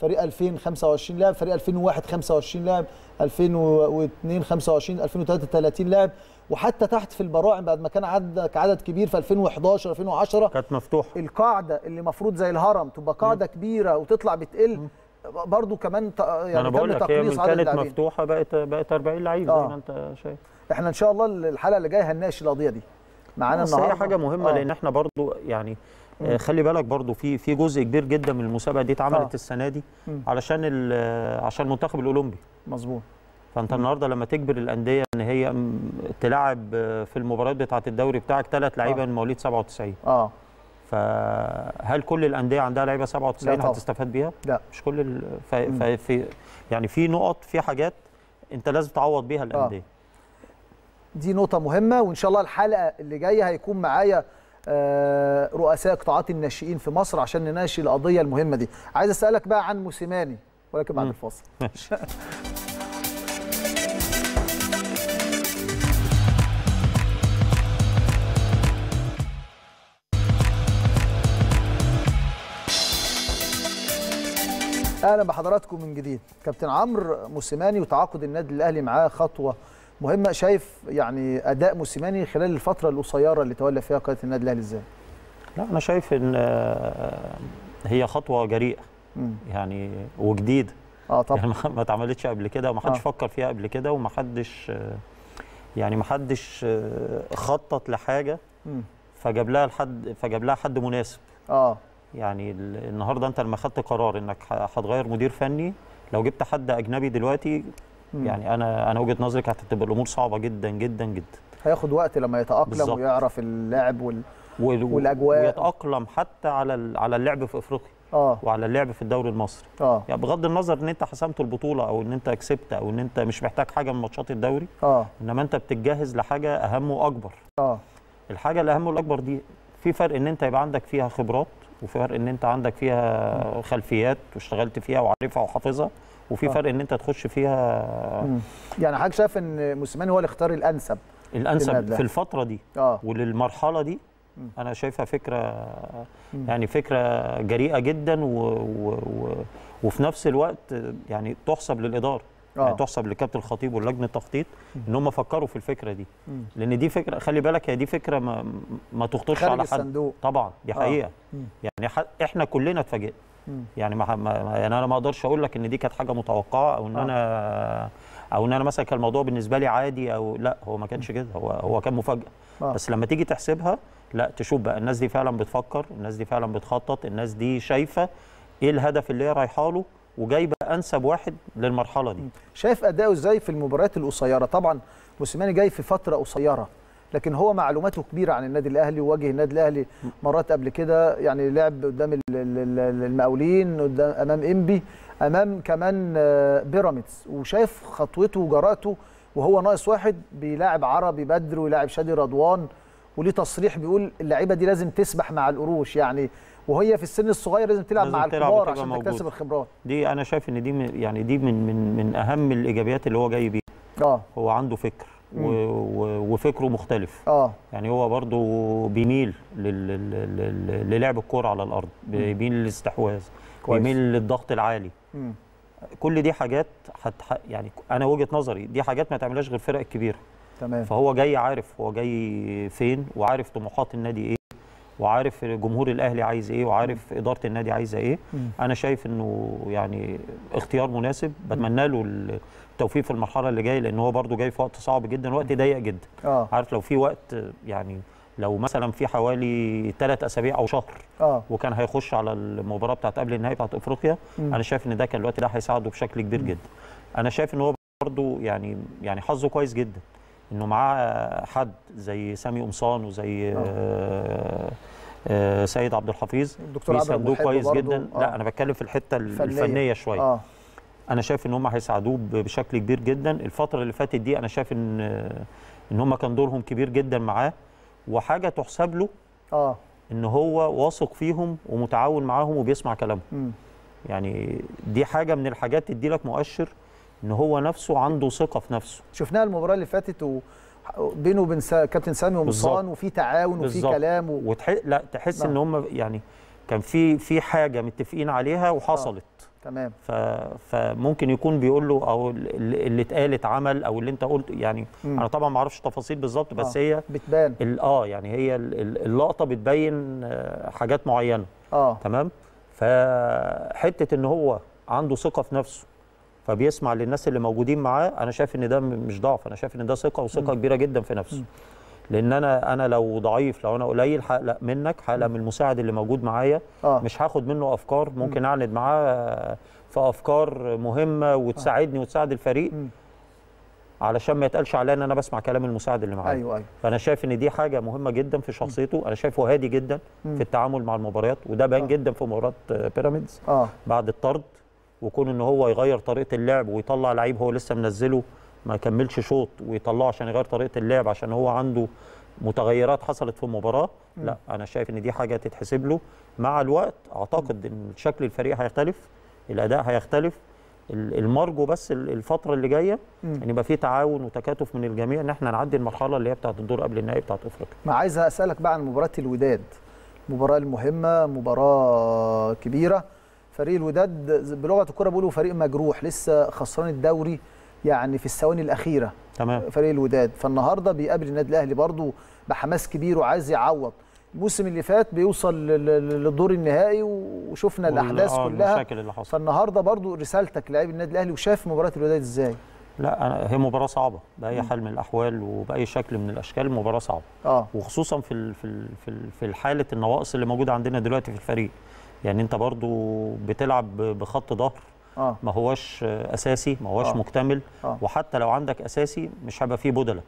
فريق ألفين خمسة وعشرين لاعب، فريق ألفين وواحد خمسة وعشرين لاعب، ألفين واثنين خمسة وعشرين، ألفين وثلاثة ثلاثين لاعب، وحتى تحت في البراعم بعد ما كان عدد عدد كبير في ألفين وحداشر ألفين وعشرة كانت مفتوحه القاعده اللي المفروض زي الهرم تبقى قاعده مم. كبيره وتطلع بتقل مم. برضو كمان يعني انا بقول لك هي من كانت مفتوحه بقت بقت أربعين لعيب. آه. زي ما انت شايف احنا ان شاء الله الحلقه اللي جايه هنناقش القضيه دي معانا النهارده. هي حاجه مهمه آه. لان احنا برضو يعني مم. خلي بالك برضو في في جزء كبير جدا من المسابقه دي اتعملت آه. السنه دي مم. علشان عشان المنتخب الاولمبي، مظبوط. فانت مم. النهارده لما تجبر الانديه ان هي تلعب في المباريات بتاعه الدوري بتاعك ثلاث لعيبه آه. من مواليد سبعة وتسعين، اه فهل كل الانديه عندها لعيبه سبعة وتسعين هتستفاد بيها؟ لا، مش كل ال... ف... في يعني في نقط، في حاجات انت لازم تعوض بيها الانديه. آه. دي نقطة مهمة، وإن شاء الله الحلقة اللي جاية هيكون معايا رؤساء قطاعات الناشئين في مصر عشان نناقش القضية المهمة دي. عايز أسألك بقى عن موسيماني ولكن بعد الفاصل. أهلا بحضراتكم من جديد. كابتن عمرو، موسيماني وتعاقد النادي الأهلي معاه خطوة مهمة، شايف يعني أداء موسيماني خلال الفترة القصيرة اللي تولى فيها قيادة النادي الأهلي إزاي؟ لا أنا شايف إن هي خطوة جريئة مم. يعني وجديدة، اه طبعا يعني ما اتعملتش قبل كده وما حدش آه. فكر فيها قبل كده وما حدش يعني ما حدش خطط لحاجة مم. فجاب لها لحد فجاب لها حد مناسب. اه يعني النهارده أنت لما خدت قرار إنك هتغير مدير فني، لو جبت حد أجنبي دلوقتي يعني انا انا وجهه نظري كانت هتبقى الامور صعبه جدا جدا جدا. هياخد وقت لما يتاقلم بالزبط. ويعرف اللاعب وال... وال... والاجواء، ويتاقلم حتى على على اللعب في افريقيا. اه وعلى اللعب في الدوري المصري. اه يعني بغض النظر ان انت حسمت البطوله او ان انت كسبت او ان انت مش محتاج حاجه من ماتشات الدوري، اه انما انت بتتجهز لحاجه اهم واكبر. اه الحاجه الاهم والاكبر دي في فرق ان انت يبقى عندك فيها خبرات، وفي فرق ان انت عندك فيها خلفيات واشتغلت فيها وعارفها وحافظها، وفي آه. فرق ان انت تخش فيها. مم. يعني حضرتك شايف ان موسيماني هو اللي اختار الانسب الانسب في الفتره دي آه. وللمرحله دي. مم. انا شايفها فكره، مم. يعني فكره جريئه جدا، و... و... و... وفي نفس الوقت يعني تحسب للاداره، آه. يعني تحسب لكابتن الخطيب واللجنه التخطيط ان هم فكروا في الفكره دي. مم. لان دي فكره، خلي بالك هي دي فكره ما ما تخطرش على حد الصندوق. طبعا دي حقيقه. آه. يعني ح... احنا كلنا اتفاجئنا. يعني ما... ما... يعني انا ما اقدرش اقول لك ان دي كانت حاجه متوقعه او ان آه. انا او ان انا مثلا كان الموضوع بالنسبه لي عادي، او لا هو ما كانش كده، هو هو كان مفاجاه. آه. بس لما تيجي تحسبها لا تشوف بقى الناس دي فعلا بتفكر، الناس دي فعلا بتخطط، الناس دي شايفه ايه الهدف اللي هي رايحه له وجايبه انسب واحد للمرحله دي. شايف اداؤه ازاي في المباريات القصيره؟ طبعا موسيماني جاي في فتره قصيره، لكن هو معلوماته كبيره عن النادي الاهلي، وواجه النادي الاهلي مرات قبل كده، يعني لعب قدام المقاولين، قدام امام انبي، امام كمان بيراميدز، وشايف خطوته وجراءته، وهو ناقص واحد بيلاعب عربي بدر ويلاعب شادي رضوان، وليه تصريح بيقول اللعيبه دي لازم تسبح مع القروش، يعني وهي في السن الصغير لازم تلعب لازم مع الكبار عشان تكتسب الخبرات دي. انا شايف ان دي من يعني دي من من من اهم الايجابيات اللي هو جاي بيها. اه هو عنده فكر وفكره مختلف. اه يعني هو برضو بيميل للعب الكوره على الارض، بيميل للاستحواذ، بيميل للضغط العالي. مم. كل دي حاجات حت يعني انا وجهه نظري دي حاجات ما تعملهاش غير الفرق الكبيره. تمام. فهو جاي عارف هو جاي فين، وعارف طموحات النادي ايه، وعارف جمهور الاهلي عايز ايه، وعارف اداره النادي عايزه ايه. مم. انا شايف انه يعني اختيار مناسب، بتمنى له التوفيق في المرحله اللي جايه، لان هو برده جاي في وقت صعب جدا، وقت ضيق جدا. آه. عارف لو في وقت، يعني لو مثلا في حوالي ثلاث اسابيع او شهر، آه. وكان هيخش على المباراه بتاعت قبل النهائي بتاعت افريقيا. مم. انا شايف ان ده كان الوقت ده هيساعده بشكل كبير. مم. جدا. انا شايف ان هو برده يعني يعني حظه كويس جدا انه معاه حد زي سامي قمصان وزي آه. آه سيد عبد الحفيظ، بيساعدوه كويس جدا. آه. لا انا بتكلم في الحته الفنيه, الفنية شويه. آه. انا شايف ان هم هيساعدوه بشكل كبير جدا. الفتره اللي فاتت دي انا شايف ان ان هم كان دورهم كبير جدا معاه، وحاجه تحسب له اه ان هو واثق فيهم ومتعاون معاهم وبيسمع كلامهم. م. يعني دي حاجه من الحاجات تدي لك مؤشر ان هو نفسه عنده ثقه في نفسه. شفناها المباراه اللي فاتت وبينه وبين كابتن سامي ومصان، وفي تعاون وفي كلام و... وتح... لا تحس نعم. ان هم يعني كان في في حاجه متفقين عليها وحصلت. آه. تمام. ف... فممكن يكون بيقول له او اللي اتقالت عمل، او اللي انت قلت يعني. م. انا طبعا ما اعرفش التفاصيل بالظبط، بس آه. هي بتبان ال... اه يعني هي اللقطه بتبين حاجات معينه. اه تمام. فحته ان هو عنده ثقه في نفسه، فبيسمع للناس اللي موجودين معاه. انا شايف ان ده مش ضعف، انا شايف ان ده ثقه، وثقه كبيره جدا في نفسه. لان انا انا لو ضعيف، لو انا قليل، هقلق منك، هقلق من المساعد اللي موجود معايا. آه. مش هاخد منه افكار، ممكن اعند معاه في افكار مهمه وتساعدني وتساعد الفريق، علشان ما يتقالش عليا ان انا بسمع كلام المساعد اللي معايا. أيوة أيوة. فانا شايف ان دي حاجه مهمه جدا في شخصيته. انا شايفه هادي جدا في التعامل مع المباريات، وده بان آه. جدا في مباراه بيراميدز. آه. بعد الطرد، وكون ان هو يغير طريقه اللعب ويطلع لعيب هو لسه منزله ما كملش شوط ويطلعه عشان يغير طريقه اللعب، عشان هو عنده متغيرات حصلت في المباراه. م. لا انا شايف ان دي حاجه تتحسب له. مع الوقت اعتقد ان شكل الفريق هيختلف، الاداء هيختلف. المرجو بس الفتره اللي جايه ان يعني يبقى في تعاون وتكاتف من الجميع، ان احنا نعدي المرحله اللي هي بتاعه الدور قبل النهائي بتاعه افريقيا. ما عايز اسالك بقى عن مباراه الوداد، مباراه مهمه، مباراه كبيره. فريق الوداد بلغه الكوره بيقولوا فريق مجروح، لسه خسران الدوري يعني في الثواني الاخيره. تمام. فريق الوداد فالنهارده بيقابل النادي الاهلي برضه بحماس كبير، وعايز يعوض الموسم اللي فات بيوصل للدور النهائي، وشفنا الاحداث كلها اللي حصل. فالنهارده برضه رسالتك لاعبي النادي الاهلي، وشاف مباراه الوداد ازاي؟ لا أنا هي مباراه صعبه باي حال من الاحوال، وباي شكل من الاشكال مباراه صعبه. آه. وخصوصا في في في حاله النواقص اللي موجوده عندنا دلوقتي في الفريق. يعني انت برضو بتلعب بخط ظهر آه. ما هواش اساسي، ما هواش آه. مكتمل. آه. وحتى لو عندك اساسي مش هيبقى فيه بدله،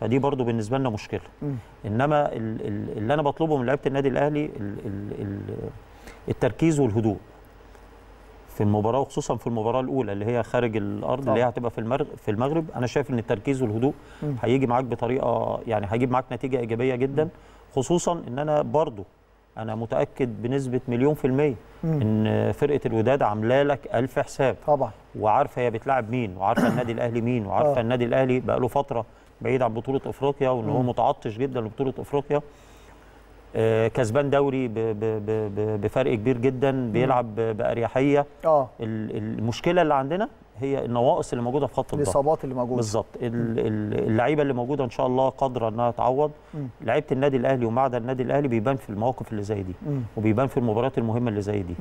فدي برضو بالنسبه لنا مشكله. م. انما اللي انا بطلبه من لعيبه النادي الاهلي، التركيز والهدوء في المباراه، وخصوصا في المباراه الاولى اللي هي خارج الارض طبعا. اللي هي هتبقى في في المغرب. انا شايف ان التركيز والهدوء م. هيجي معاك بطريقه يعني هيجيب معاك نتيجه ايجابيه جدا، خصوصا ان انا برضو انا متاكد بنسبه مليون في الميه م. ان فرقه الوداد عامله لك ألف حساب طبعا، وعارفه هي بتلعب مين، وعارفه النادي الاهلي مين، وعارفه أوه. النادي الاهلي بقى له فتره بعيد عن بطوله افريقيا، وان هو متعطش جدا لبطوله افريقيا. كسبان دوري بفرق كبير جدا، بيلعب بأريحية. اه المشكلة اللي عندنا هي النواقص اللي موجودة في خط الضغط، الإصابات اللي موجودة بالظبط. اللعيبة اللي موجودة إن شاء الله قادرة إنها تعوض. لعيبة النادي الأهلي ومعدل النادي الأهلي بيبان في المواقف اللي زي دي، وبيبان في المباريات المهمة اللي زي دي.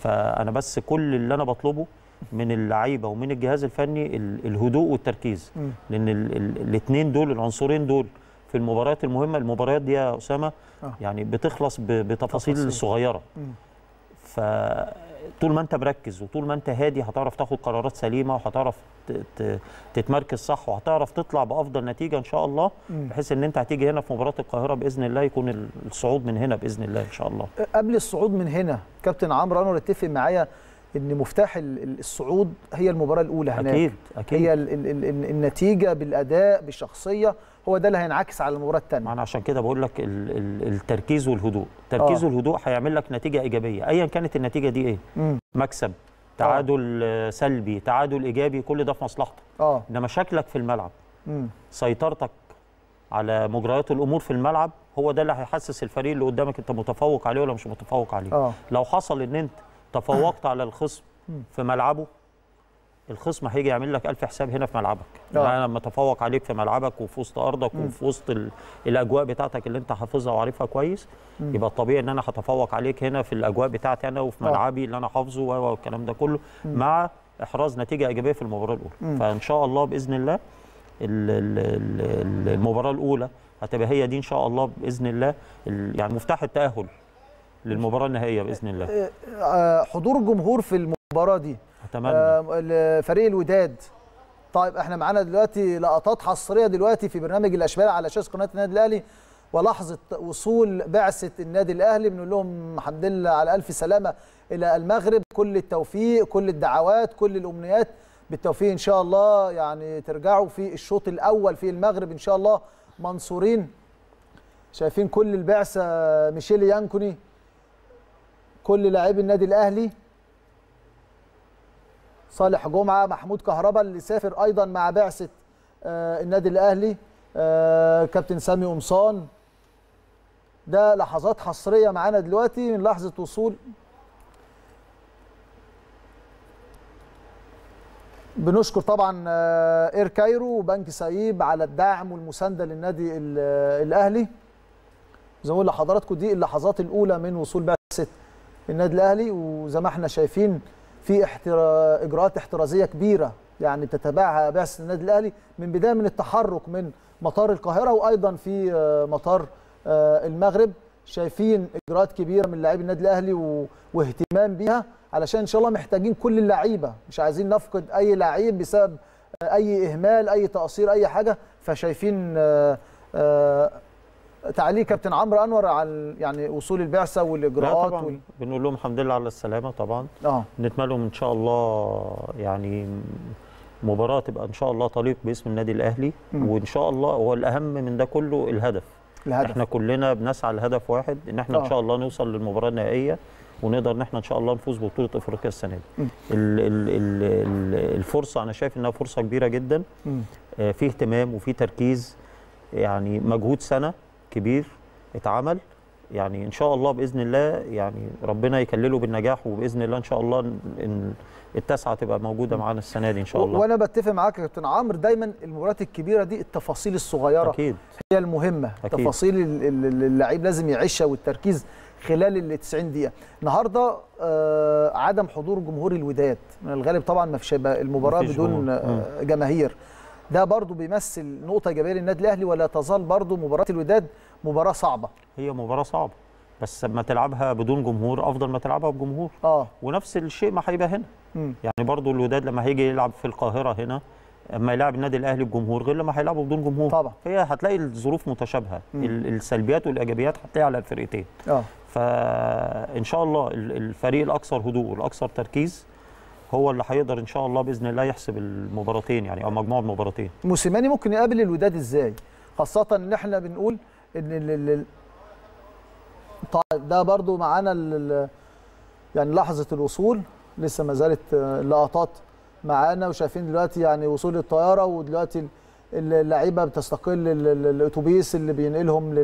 فأنا بس كل اللي أنا بطلبه من اللعيبة ومن الجهاز الفني الهدوء والتركيز، لأن الاثنين دول العنصرين دول في المباريات المهمة. المباريات دي يا أسامة آه. يعني بتخلص بتفاصيل تفاصيل. صغيرة، فطول ما أنت مركز وطول ما أنت هادي هتعرف تاخد قرارات سليمة، وهتعرف تتمركز صح، وهتعرف تطلع بأفضل نتيجة إن شاء الله، بحيث إن أنت هتيجي هنا في مباراة القاهرة بإذن الله يكون الصعود من هنا بإذن الله إن شاء الله. قبل الصعود من هنا كابتن عمرو أنور اتفق معايا إن مفتاح الصعود هي المباراة الأولى هناك. أكيد أكيد. هي ال ال ال النتيجة بالأداء بالشخصية، هو ده اللي هينعكس على المباراه الثانيه. ما انا عشان كده بقول لك التركيز والهدوء، التركيز والهدوء هيعمل لك نتيجه ايجابيه ايا كانت النتيجه دي ايه؟ مم. مكسب، تعادل أوه. سلبي، تعادل ايجابي، كل ده في مصلحتك. اه انما شكلك في الملعب، مم. سيطرتك على مجريات الامور في الملعب، هو ده اللي هيحسس الفريق اللي قدامك انت متفوق عليه ولا مش متفوق عليه. أوه. لو حصل ان انت تفوقت على الخصم في ملعبه، الخصم هيجي يعمل لك ألف حساب هنا في ملعبك. يعني انا لما اتفوق عليك في ملعبك وفي وسط ارضك م. وفي وسط الاجواء بتاعتك اللي انت حافظها وعارفها كويس، م. يبقى الطبيعي ان انا هتفوق عليك هنا في الاجواء بتاعتي انا وفي ملعبي اللي انا حافظه والكلام ده كله، م. مع احراز نتيجه ايجابيه في المباراه الاولى. م. فان شاء الله باذن الله المباراه الاولى هتبقى هي دي ان شاء الله باذن الله يعني مفتاح التاهل للمباراه النهائيه باذن الله. حضور جمهور في المباراه دي أتمنى. فريق الوداد. طيب احنا معانا دلوقتي لقطات حصريه دلوقتي في برنامج الاشبال على شاشه قناه النادي الاهلي، ولحظه وصول بعثه النادي الاهلي بنقول لهم الحمد لله على الف سلامه الى المغرب، كل التوفيق، كل الدعوات، كل الامنيات بالتوفيق ان شاء الله، يعني ترجعوا في الشوط الاول في المغرب ان شاء الله منصورين. شايفين كل البعثه، ميشيل يانكوني، كل لاعبي النادي الاهلي، صالح جمعه، محمود كهربا اللي سافر ايضا مع بعثه النادي الاهلي، كابتن سامي قمصان. ده لحظات حصريه معانا دلوقتي من لحظه وصول. بنشكر طبعا اير كايرو وبنك سايب على الدعم والمسانده للنادي الاهلي. زي ما بقول لحضراتكم دي اللحظات الاولى من وصول بعثه النادي الاهلي، وزي ما احنا شايفين في احترا... اجراءات احترازيه كبيره يعني بتتبعها بعثه النادي الاهلي من بدايه من التحرك من مطار القاهره وايضا في مطار المغرب. شايفين اجراءات كبيره من لاعبي النادي الاهلي و... واهتمام بيها، علشان ان شاء الله محتاجين كل اللعيبه، مش عايزين نفقد اي لعيب بسبب اي اهمال، اي تقصير، اي حاجه. فشايفين تعليق كابتن عمرو انور على يعني وصول البعثه والاجراءات طبعا وال... بنقول لهم الحمد لله على السلامه طبعا. اه نتمنى ان شاء الله يعني مباراه تبقى ان شاء الله تليق باسم النادي الاهلي، م. وان شاء الله هو الاهم من ده كله الهدف. الهدف احنا كلنا بنسعى لهدف واحد، ان احنا أوه. ان شاء الله نوصل للمباراه النهائيه، ونقدر ان احنا ان شاء الله نفوز ببطوله افريقيا السنه دي. ال ال ال الفرصه انا شايف انها فرصه كبيره جدا، آه في اهتمام وفي تركيز، يعني مجهود سنه كبير اتعمل، يعني ان شاء الله باذن الله يعني ربنا يكلله بالنجاح، وباذن الله ان شاء الله ان التاسعه تبقى موجوده معانا السنه دي ان شاء الله. وانا بتفق معاك يا كابتن عمرو، دايما المباريات الكبيره دي التفاصيل الصغيره أكيد. هي المهمه أكيد. تفاصيل اللعيب لازم يعيشها والتركيز خلال ال تسعين دقيقه. النهارده آه عدم حضور جمهور الوداد، من الغالب طبعا ما فيش المباراه بدون آه جماهير، ده برضو بيمثل نقطه ايجابيه للنادي الاهلي، ولا تزال برضو مباراه الوداد مباراه صعبه. هي مباراه صعبه، بس لما تلعبها بدون جمهور افضل ما تلعبها بجمهور. اه ونفس الشيء ما هيبقى هنا، م. يعني برضو الوداد لما هيجي يلعب في القاهره هنا اما يلعب النادي الاهلي الجمهور غير لما هيلعبوا بدون جمهور طبعا. هي هتلاقي الظروف متشابهه، السلبيات والايجابيات هتلاقي على الفرقتين. اه فان شاء الله الفريق الاكثر هدوء والاكثر تركيز هو اللي هيقدر ان شاء الله باذن الله يحسب المباراتين يعني او مجموعه المباراتين. موسيماني ممكن يقابل الوداد ازاي؟ خاصه ان احنا بنقول ان ده برضو معانا يعني لحظه الوصول لسه ما زالت اللقطات معانا وشايفين دلوقتي يعني وصول الطياره ودلوقتي اللعيبه بتستقل الاتوبيس اللي بينقلهم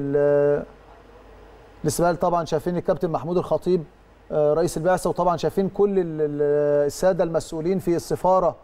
للسباق. طبعا شايفين الكابتن محمود الخطيب رئيس البعثه، وطبعا شايفين كل الساده المسؤولين في السفاره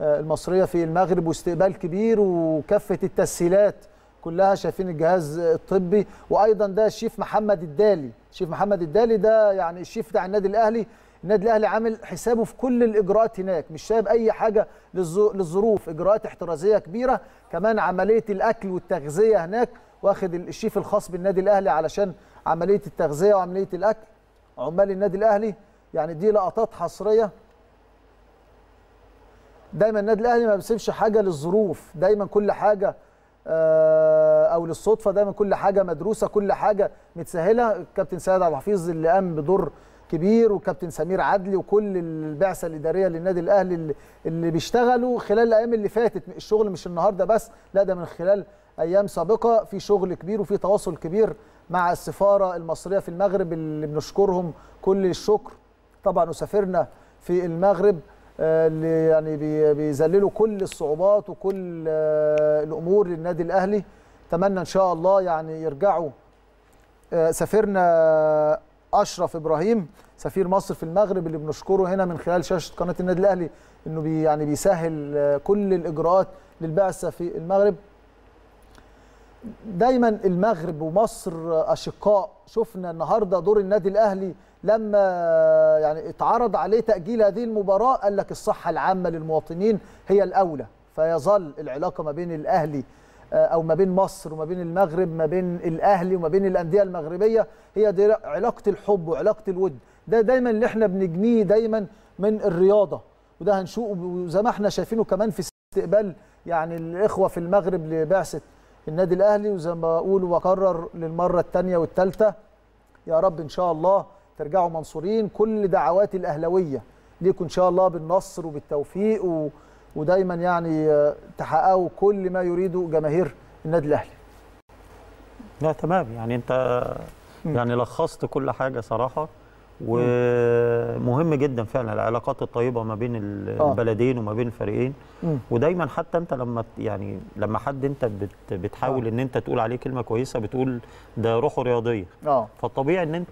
المصريه في المغرب واستقبال كبير وكافه التسهيلات كلها. شايفين الجهاز الطبي، وايضا ده الشيف محمد الدالي. الشيف محمد الدالي ده يعني الشيف بتاع النادي الاهلي. النادي الاهلي عامل حسابه في كل الاجراءات هناك، مش سايب اي حاجه للظروف، اجراءات احترازيه كبيره، كمان عمليه الاكل والتغذيه هناك، واخد الشيف الخاص بالنادي الاهلي علشان عمليه التغذيه وعمليه الاكل عمال النادي الاهلي. يعني دي لقطات حصريه. دايما النادي الاهلي ما بيسيبش حاجه للظروف، دايما كل حاجه او للصدفه، دايما كل حاجه مدروسه، كل حاجه متسهله. الكابتن سيد عبد الحفيظ اللي قام بدور كبير، وكابتن سمير عدلي، وكل البعثه الاداريه للنادي الاهلي اللي بيشتغلوا خلال الايام اللي فاتت. الشغل مش النهارده بس، لا ده من خلال ايام سابقه في شغل كبير وفي تواصل كبير مع السفاره المصريه في المغرب اللي بنشكرهم كل الشكر. طبعا وسافرنا في المغرب اللي يعني بيذللوا كل الصعوبات وكل الامور للنادي الاهلي. اتمنى ان شاء الله يعني يرجعوا. سافرنا أشرف إبراهيم سفير مصر في المغرب اللي بنشكره هنا من خلال شاشة قناة النادي الأهلي إنه بي يعني بيسهل كل الإجراءات للبعثة في المغرب. دايما المغرب ومصر أشقاء. شفنا النهارده دور النادي الأهلي لما يعني اتعرض عليه تأجيل هذه المباراة قال لك الصحة العامة للمواطنين هي الأولى، فيظل العلاقة ما بين الأهلي أو ما بين مصر وما بين المغرب، ما بين الأهلي وما بين الأندية المغربية، هي دي علاقة الحب وعلاقة الود. ده دايما اللي احنا بنجنيه دايما من الرياضة، وده هنشوفه زي ما احنا شايفينه كمان في استقبال يعني الإخوة في المغرب لبعثة النادي الأهلي. وزي ما بقول وأكرر للمرة الثانية والثالثة، يا رب إن شاء الله ترجعوا منصورين. كل دعوات الأهلوية ليكم إن شاء الله بالنصر وبالتوفيق و ودايما يعني تحققوا كل ما يريده جماهير النادي الاهلي. لا تمام، يعني انت يعني لخصت كل حاجه صراحه، ومهم جدا فعلا العلاقات الطيبه ما بين البلدين وما بين الفريقين. ودايما حتى انت لما يعني لما حد انت بتحاول ان انت تقول عليه كلمه كويسه بتقول ده روحه رياضيه. اه فالطبيعي ان انت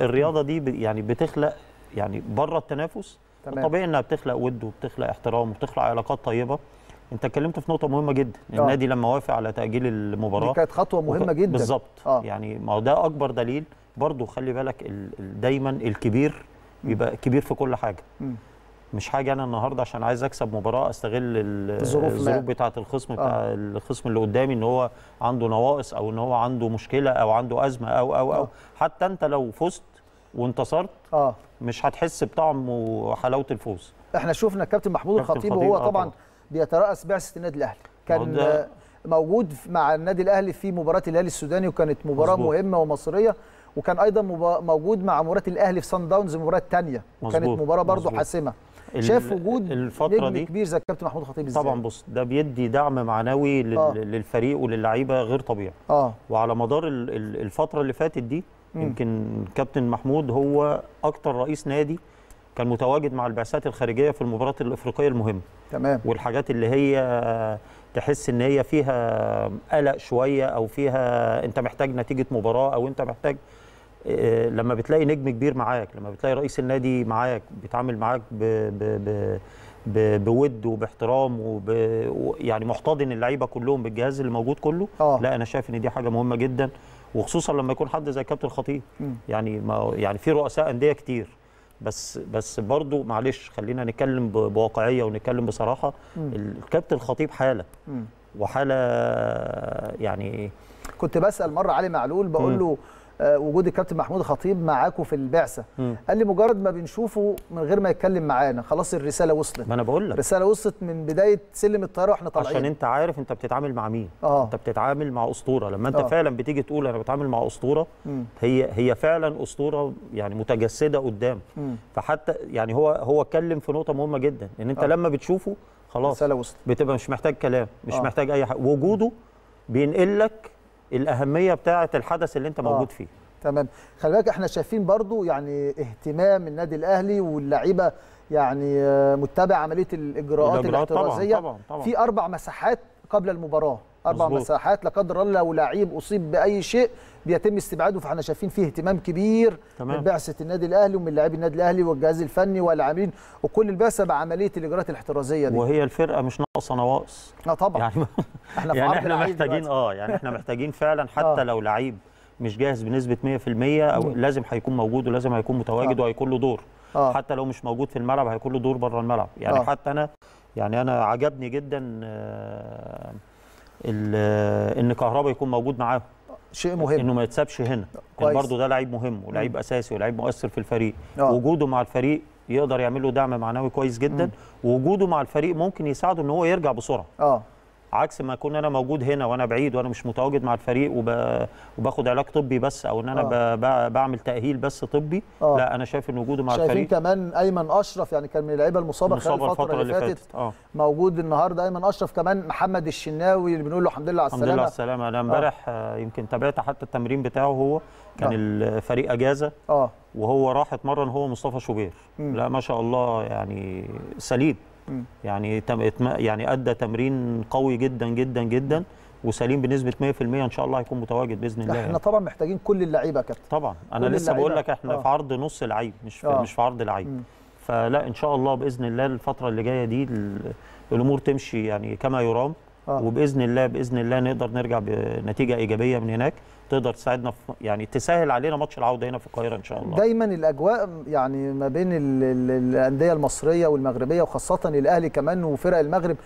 الرياضه دي يعني بتخلق يعني بره التنافس، طبيعي انها بتخلق ود وبتخلق احترام وبتخلق علاقات طيبه. انت اتكلمت في نقطه مهمه جدا، آه. النادي لما وافق على تاجيل المباراه دي كانت خطوه مهمه وك... جدا بالظبط. آه. يعني ما هو ده اكبر دليل برضو. خلي بالك ال... دايما الكبير بيبقى كبير في كل حاجه. م. مش حاجه انا النهارده عشان عايز اكسب مباراه استغل ال... الظروف بتاعه الخصم بتاع آه. الخصم اللي قدامي ان هو عنده نواقص او ان هو عنده مشكله او عنده ازمه او او او آه. حتى انت لو فزت وانتصرت اه مش هتحس بطعم وحلاوه الفوز. احنا شفنا كابتن محمود الخطيب وهو آه طبعا بيترأس بعثه النادي الاهلي، كان آه موجود مع النادي الاهلي في مباراه الهلال السوداني، وكانت مباراه مزبوط. مهمه ومصريه، وكان ايضا موجود مع مباراه الاهلي في صن داونز المباراه الثانيه، وكانت مباراه برضو مزبوط. حاسمه. شاف وجود الفتره دي كبير زي الكابتن محمود الخطيب ازاي؟ طبعا بص، ده بيدي دعم معنوي لل آه. للفريق وللعيبه غير طبيعي. اه وعلى مدار الفتره اللي فاتت دي يمكن كابتن محمود هو أكتر رئيس نادي كان متواجد مع البعثات الخارجية في المباريات الإفريقية المهمة. تمام. والحاجات اللي هي تحس إن هي فيها قلق شوية أو فيها أنت محتاج نتيجة مباراة أو أنت محتاج لما بتلاقي نجم كبير معاك، لما بتلاقي رئيس النادي معاك بيتعامل معاك ب ب ب ب بود وباحترام وب يعني محتضن اللعيبة كلهم بالجهاز اللي موجود كله. أوه. لا أنا شايف إن دي حاجة مهمة جدا، وخصوصا لما يكون حد زي كابتن الخطيب. يعني ما يعني في رؤساء انديه كتير، بس بس برضه معلش خلينا نتكلم بواقعيه ونتكلم بصراحه. الكابتن الخطيب حاله مم. وحاله يعني. كنت بسال مره علي معلول بقول له وجود الكابتن محمود الخطيب معاكم في البعثه. م. قال لي مجرد ما بنشوفه من غير ما يتكلم معانا خلاص الرساله وصلت. ما انا بقول لك الرساله وصلت من بدايه سلم الطياره واحنا طالعين، عشان انت عارف انت بتتعامل مع مين. آه. انت بتتعامل مع اسطوره. لما انت آه. فعلا بتيجي تقول انا بتعامل مع اسطوره، م. هي هي فعلا اسطوره يعني متجسده قدام. م. فحتى يعني هو هو اتكلم في نقطه مهمه جدا، ان انت آه. لما بتشوفه خلاص الرساله وصلت، بتبقى مش محتاج كلام، مش آه. محتاج اي حاجه، وجوده بينقل لك الاهميه بتاعه الحدث اللي انت موجود فيه. آه. تمام. خلي بالك احنا شايفين برضو يعني اهتمام النادي الاهلي واللعيبه يعني متبع عمليه الاجراءات الاحترازيه. طبعا طبعا. في اربع مساحات قبل المباراه، اربع مزبوط. مساحات لا قدر الله لو لعيب اصيب باي شيء بيتم استبعاده، فاحنا شايفين فيه اهتمام كبير. تمام. من بعثه النادي الاهلي ومن لاعبي النادي الاهلي والجهاز الفني والعاملين وكل البعثه بعمليه الاجراءات الاحترازيه دي، وهي الفرقه مش ناقصه نواقص. اه طبعا يعني احنا, يعني احنا محتاجين اه يعني احنا محتاجين فعلا حتى آه. لو لعيب مش جاهز بنسبه مية في المية او لازم هيكون موجود ولازم هيكون متواجد آه. وهيكون له دور. آه. حتى لو مش موجود في الملعب هيكون له دور بره الملعب يعني. آه. حتى انا يعني انا عجبني جدا آه ان كهربا يكون موجود معاهم، شيء مهم انه ما يتسابش هنا. كان برضه ده لعيب مهم ولعيب اساسي ولعيب مؤثر في الفريق. أوه. وجوده مع الفريق يقدر يعمل له دعم معنوي كويس جدا. مم. ووجوده مع الفريق ممكن يساعده ان هو يرجع بسرعه. اه عكس ما اكون انا موجود هنا وانا بعيد وانا مش متواجد مع الفريق وب... وباخد علاج طبي بس، او ان انا ب... ب... بعمل تاهيل بس طبي. أوه. لا انا شايف ان وجوده مع شايفين الفريق. شايفين كمان ايمن اشرف يعني كان من اللعيبه المصابه خلال الفتره, الفترة اللي فاتت, فاتت. أوه. موجود النهارده ايمن اشرف. كمان محمد الشناوي اللي بنقول له الحمد لله على السلامه. الحمد لله على السلامه. انا امبارح يمكن تابعت حتى التمرين بتاعه، هو كان أوه. الفريق اجازه. اه وهو راح اتمرن هو مصطفى شوبير. م. لا ما شاء الله يعني سليم. يعني يعني ادى تمرين قوي جدا جدا جدا وسليم بنسبه مية في المية ان شاء الله هيكون متواجد باذن الله. احنا يعني. طبعا محتاجين كل اللعيبه يا كابتن. طبعا انا لسه بقول لك احنا آه. في عرض نص لعيب مش في آه. مش في عرض لعيب، فلا ان شاء الله باذن الله الفتره اللي جايه دي الامور تمشي يعني كما يرام. آه. وباذن الله باذن الله نقدر نرجع بنتيجه ايجابيه من هناك تقدر تساعدنا يعني تسهل علينا ماتش العوده هنا في القاهره ان شاء الله. دايما الاجواء يعني ما بين الانديه المصريه والمغربيه وخاصه الاهلي كمان وفرق المغرب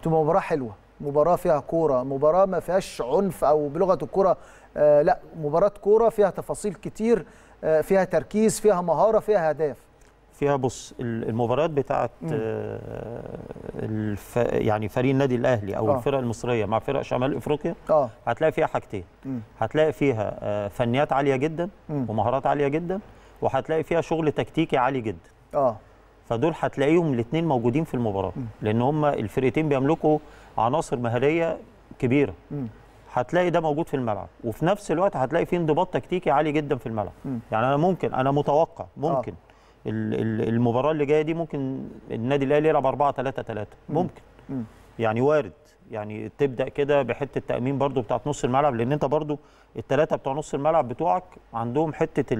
بتبقى مباراه حلوه، مباراه فيها كوره، مباراه ما فيهاش عنف او بلغه الكوره آه لا مباراه كوره فيها تفاصيل كتير، آه فيها تركيز، فيها مهاره، فيها اهداف. فيها بص المباريات بتاعت الف... يعني فريق النادي الاهلي او آه. الفرق المصريه مع فرق شمال افريقيا آه. هتلاقي فيها حاجتين. م. هتلاقي فيها فنيات عاليه جدا. م. ومهارات عاليه جدا، وهتلاقي فيها شغل تكتيكي عالي جدا. اه فدول هتلاقيهم الاثنين موجودين في المباراه، لان هم الفرقتين بيملكوا عناصر مهاريه كبيره. م. هتلاقي ده موجود في الملعب، وفي نفس الوقت هتلاقي فيه انضباط تكتيكي عالي جدا في الملعب. م. يعني انا ممكن انا متوقع ممكن آه. المباراه اللي جايه دي ممكن النادي الاهلي يلعب أربعة ثلاثة ثلاثة ممكن. مم. يعني وارد يعني تبدا كده بحته التامين برده بتاعت نص الملعب، لان انت برده الثلاثه بتوع نص الملعب بتوعك عندهم حته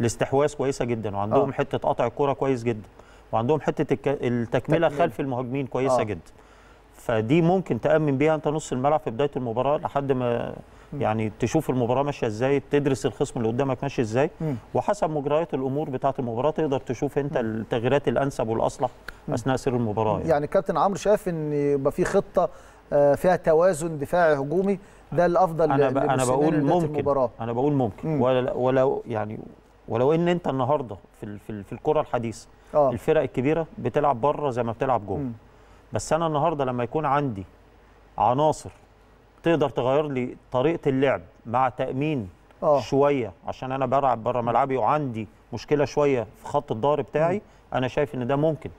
الاستحواذ كويسه جدا، وعندهم آه. حته قطع الكره كويس جدا، وعندهم حته التكمله تكمل. خلف المهاجمين كويسه آه. جدا، فدي ممكن تامن بيها انت نص الملعب في بدايه المباراه لحد ما يعني تشوف المباراه ماشيه ازاي، تدرس الخصم اللي قدامك ماشي ازاي، وحسب مجريات الامور بتاعه المباراه تقدر تشوف انت التغييرات الانسب والاصلح اثناء سير المباراه. يعني, يعني كابتن عمرو شايف ان يبقى في خطه فيها توازن دفاعي هجومي، ده الافضل انا ب... انا بقول ممكن انا بقول ممكن ولو يعني ولو ان انت النهارده في في الكره الحديثه آه. الفرق الكبيره بتلعب بره زي ما بتلعب جوه، بس انا النهارده لما يكون عندي عناصر تقدر تغير لي طريقه اللعب مع تامين أوه. شويه عشان انا بلعب بره ملعبي وعندي مشكله شويه في خط الظهر بتاعي. م. انا شايف ان ده ممكن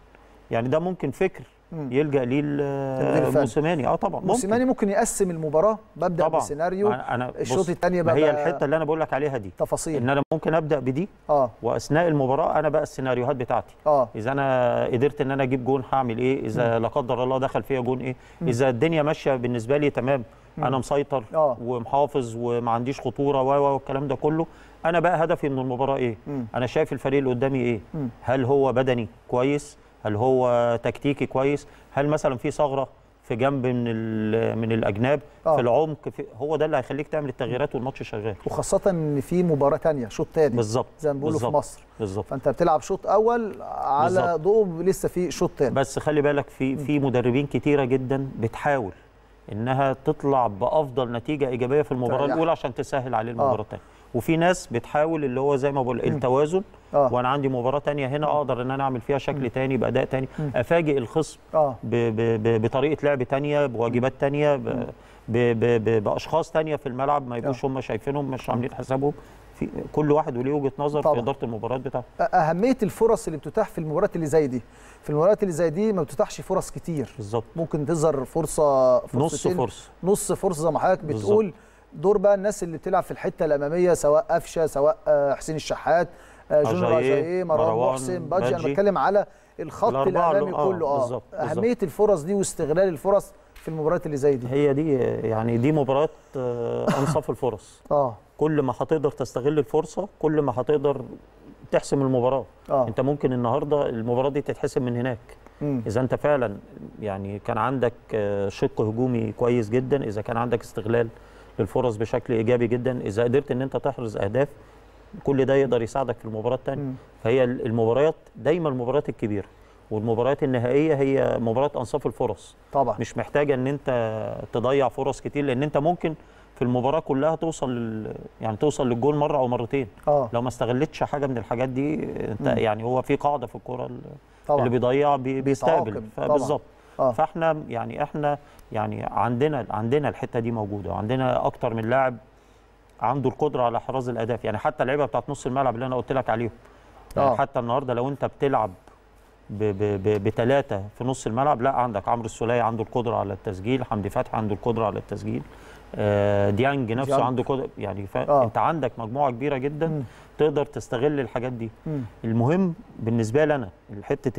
يعني ده ممكن فكر م. يلجا ليه موسيماني. اه طبعا موسيماني ممكن يقسم المباراه، ببدا بسيناريو الشوط الثاني بقى. هي الحته اللي انا بقول لك عليها دي تفاصيل، ان انا ممكن ابدا بدي أوه. واثناء المباراه انا بقى السيناريوهات بتاعتي. أوه. اذا انا قدرت ان انا اجيب جون هعمل ايه، اذا م. لا قدر الله دخل فيا جون ايه، م. اذا الدنيا ماشيه بالنسبه لي تمام، انا مسيطر أوه. ومحافظ وما عنديش خطوره و والكلام ده كله، انا بقى هدفي من المباراه ايه؟ م. انا شايف الفريق اللي قدامي ايه؟ م. هل هو بدني كويس؟ هل هو تكتيكي كويس؟ هل مثلا في ثغره في جنب من من الاجناب أوه. في العمق في... هو ده اللي هيخليك تعمل التغييرات والماتش شغال، وخاصه ان في مباراه ثانيه شوط ثاني بالظبط زي ما بيقولوا في مصر بالظبط، فانت بتلعب شوط اول على ضوء لسه في شوط ثاني. بس خلي بالك في في مدربين كتيره جدا بتحاول انها تطلع بافضل نتيجه ايجابيه في المباراه الاولى عشان تسهل عليه المباراه الثانيه، وفي ناس بتحاول اللي هو زي ما بقول التوازن آه. وانا عندي مباراه ثانيه هنا اقدر ان انا اعمل فيها شكل ثاني باداء ثاني، افاجئ الخصم آه. بطريقه لعب ثانيه، بواجبات ثانيه، باشخاص ثانيه في الملعب ما يبقوش هم شايفينهم، مش عاملين حسابهم. في كل واحد وليه وجهه نظر طبعا. في اداره المباريات بتاعته. اهميه الفرص اللي بتتاح في المباريات اللي زي دي، في المباريات اللي زي دي ما بتتاحش فرص كتير بالظبط، ممكن تظهر فرصه نص فرصه نص فرصه زي ما حضرتك بتقول بالزبط. دور بقى الناس اللي بتلعب في الحته الاماميه، سواء قفشه، سواء حسين الشحات، جونر أجاييه، مروان محسن، بادجي. انا بتكلم على الخط الامامي آه. كله اه بالزبط. اهميه بالزبط. الفرص دي واستغلال الفرص في المباريات اللي زي دي، هي دي يعني دي مباريات انصاف الفرص اه كل ما هتقدر تستغل الفرصه كل ما هتقدر تحسم المباراه آه. انت ممكن النهارده المباراه دي تتحسم من هناك مم. اذا انت فعلا يعني كان عندك شق هجومي كويس جدا، اذا كان عندك استغلال للفرص بشكل ايجابي جدا، اذا قدرت ان انت تحرز اهداف، كل ده يقدر يساعدك في المباراه الثانيه. فهي المباريات دايما المباريات الكبيره والمباريات النهائيه هي مباراه انصاف الفرص طبعا، مش محتاجه ان انت تضيع فرص كتير، لان انت ممكن في المباراه كلها توصل لل... يعني توصل للجول مره او مرتين آه. لو ما استغلتش حاجه من الحاجات دي انت مم. يعني هو في قاعده في الكوره اللي بيضيع بي... بيستقبل بالظبط آه. فاحنا يعني احنا يعني عندنا عندنا الحته دي موجوده، وعندنا اكتر من لاعب عنده القدره على احراز الاهداف، يعني حتى اللعيبه بتاعت نص الملعب اللي انا قلت لك عليهم آه. يعني حتى النهارده لو انت بتلعب بثلاثه في نص الملعب، لا عندك عمرو السولية عنده القدره على التسجيل، حمدي فتحي عنده القدره على التسجيل، آه ديانج نفسه ديانج. عنده قدره، يعني فانت آه. عندك مجموعه كبيره جدا م. تقدر تستغل الحاجات دي م. المهم بالنسبه لي انا حته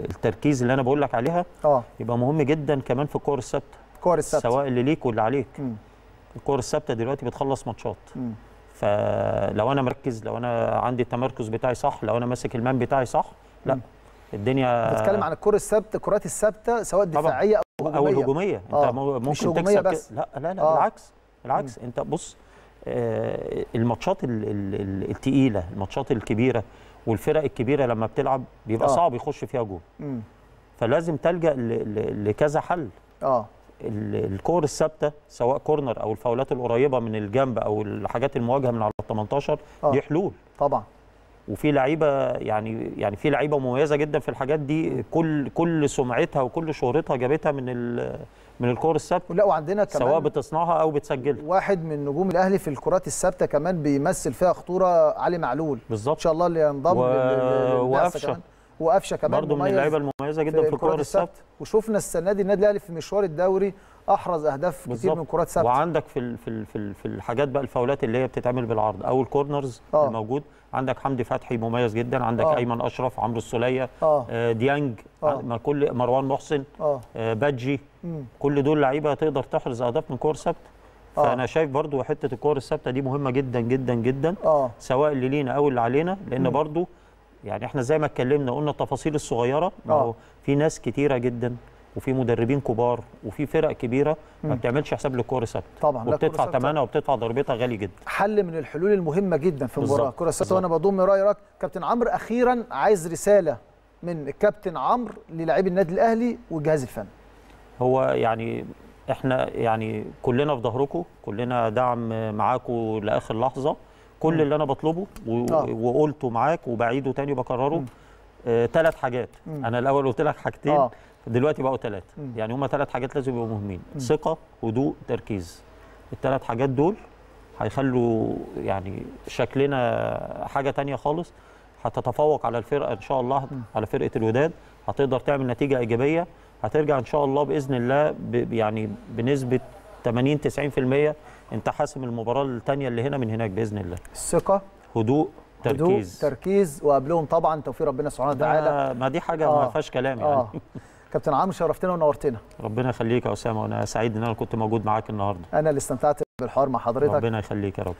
التركيز اللي انا بقول لك عليها آه. يبقى مهم جدا كمان في الكور الثابته، الكور الثابته سواء اللي ليك واللي عليك، الكور الثابته دلوقتي بتخلص ماتشات م. فلو انا مركز، لو انا عندي التمركز بتاعي صح، لو انا ماسك المان بتاعي صح، لا م. الدنيا بتتكلم عن الكره الثابته، الكرات الثابته سواء الدفاعيه او الهجوميه او الهجوميه آه. انت ممكن تكسب بس. لا لا لا آه. بالعكس بالعكس م. انت بص آه الماتشات الثقيله، الماتشات الكبيره والفرق الكبيره لما بتلعب بيبقى آه. صعب يخش فيها جول، فلازم تلجا لكذا حل اه الكور الثابته سواء كورنر او الفاولات القريبه من الجنب او الحاجات المواجهه من على الثمنتاشر آه. دي حلول طبعا، وفي لعيبه يعني يعني في لعيبه مميزه جدا في الحاجات دي، كل كل سمعتها وكل شهرتها جابتها من من الكور الثابته، لا وعندنا كمان سواء بتصنعها او بتسجلها. واحد من نجوم الاهلي في الكرات الثابته كمان بيمثل فيها خطوره، علي معلول بالظبط ان شاء الله اللي ينضم و... وقفشه وقفشه كمان برضه من اللعيبه المميزه جدا في الكرات الثابته، وشفنا السنه دي النادي الاهلي في مشوار الدوري احرز اهداف كتير من كرات ثابته، وعندك في في في الحاجات بقى الفاولات اللي هي بتتعمل بالعرض او الكورنرز آه. الموجود، عندك حمدي فتحي مميز جدا، عندك آه. ايمن اشرف، عمرو السوليه آه. آه ديانج آه. كل مروان محسن آه. آه بادجي مم. كل دول لعيبه تقدر تحرز اهداف من كور ثابته آه. فانا شايف برضو حته الكور الثابته دي مهمه جدا جدا جدا آه. سواء اللي لينا او اللي علينا، لان مم. برضو يعني احنا زي ما اتكلمنا قلنا التفاصيل الصغيره آه. في ناس كتيره جدا وفي مدربين كبار وفي فرق كبيره ما بتعملش حساب للكوره ثابته طبعا، وبتدفع ثمنها وبتدفع ضربتها غالي جدا، حل من الحلول المهمه جدا في مباراه الكوره الثابته. وانا بضم راي رايك كابتن عمرو، اخيرا عايز رساله من الكابتن عمرو للاعبي النادي الاهلي والجهاز الفني. هو يعني احنا يعني كلنا في ظهركم، كلنا دعم معاكم لاخر لحظه، كل م. اللي انا بطلبه و... آه. وقلته معاك وبعيده تاني وبكرره ثلاث آه، حاجات م. انا الاول قلت لك حاجتين آه. دلوقتي بقوا ثلاثه، يعني هما ثلاث حاجات لازم يبقوا مهمين، ثقه، هدوء، تركيز. الثلاث حاجات دول هيخلوا يعني شكلنا حاجه ثانيه خالص، هتتفوق على الفرقه ان شاء الله، على فرقه الوداد، هتقدر تعمل نتيجه ايجابيه، هترجع ان شاء الله باذن الله ب... يعني بنسبه تمانين تسعين في المية انت حاسم المباراه الثانيه اللي هنا من هناك باذن الله. الثقه، هدوء، تركيز، هدوء، تركيز، وقبلهم طبعا توفيق ربنا سبحانه وتعالى، ما دي حاجه آه. ما فيهاش كلام يعني آه. كابتن عمرو، شرفتنا ونورتنا. ربنا يخليك يا اسامه، وانا سعيد ان انا كنت موجود معاك النهارده. انا اللي استمتعت بالحوار مع حضرتك. ربنا يخليك يا رب.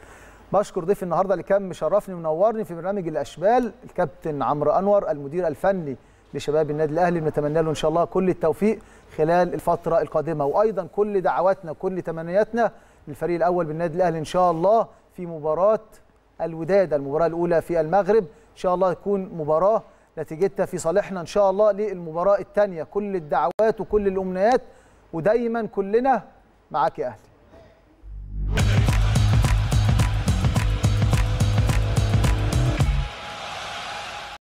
بشكر ضيفي النهارده اللي كان مشرفني ومنورني في برنامج الاشبال، الكابتن عمرو انور المدير الفني لشباب النادي الاهلي، بنتمنى له ان شاء الله كل التوفيق خلال الفتره القادمه، وايضا كل دعواتنا وكل تمنياتنا للفريق الاول بالنادي الاهلي ان شاء الله في مباراه الوداد، المباراه الاولى في المغرب، ان شاء الله تكون مباراه نتيجتها في صالحنا ان شاء الله للمباراه الثانيه، كل الدعوات وكل الامنيات، ودايما كلنا معاك يا اهلي.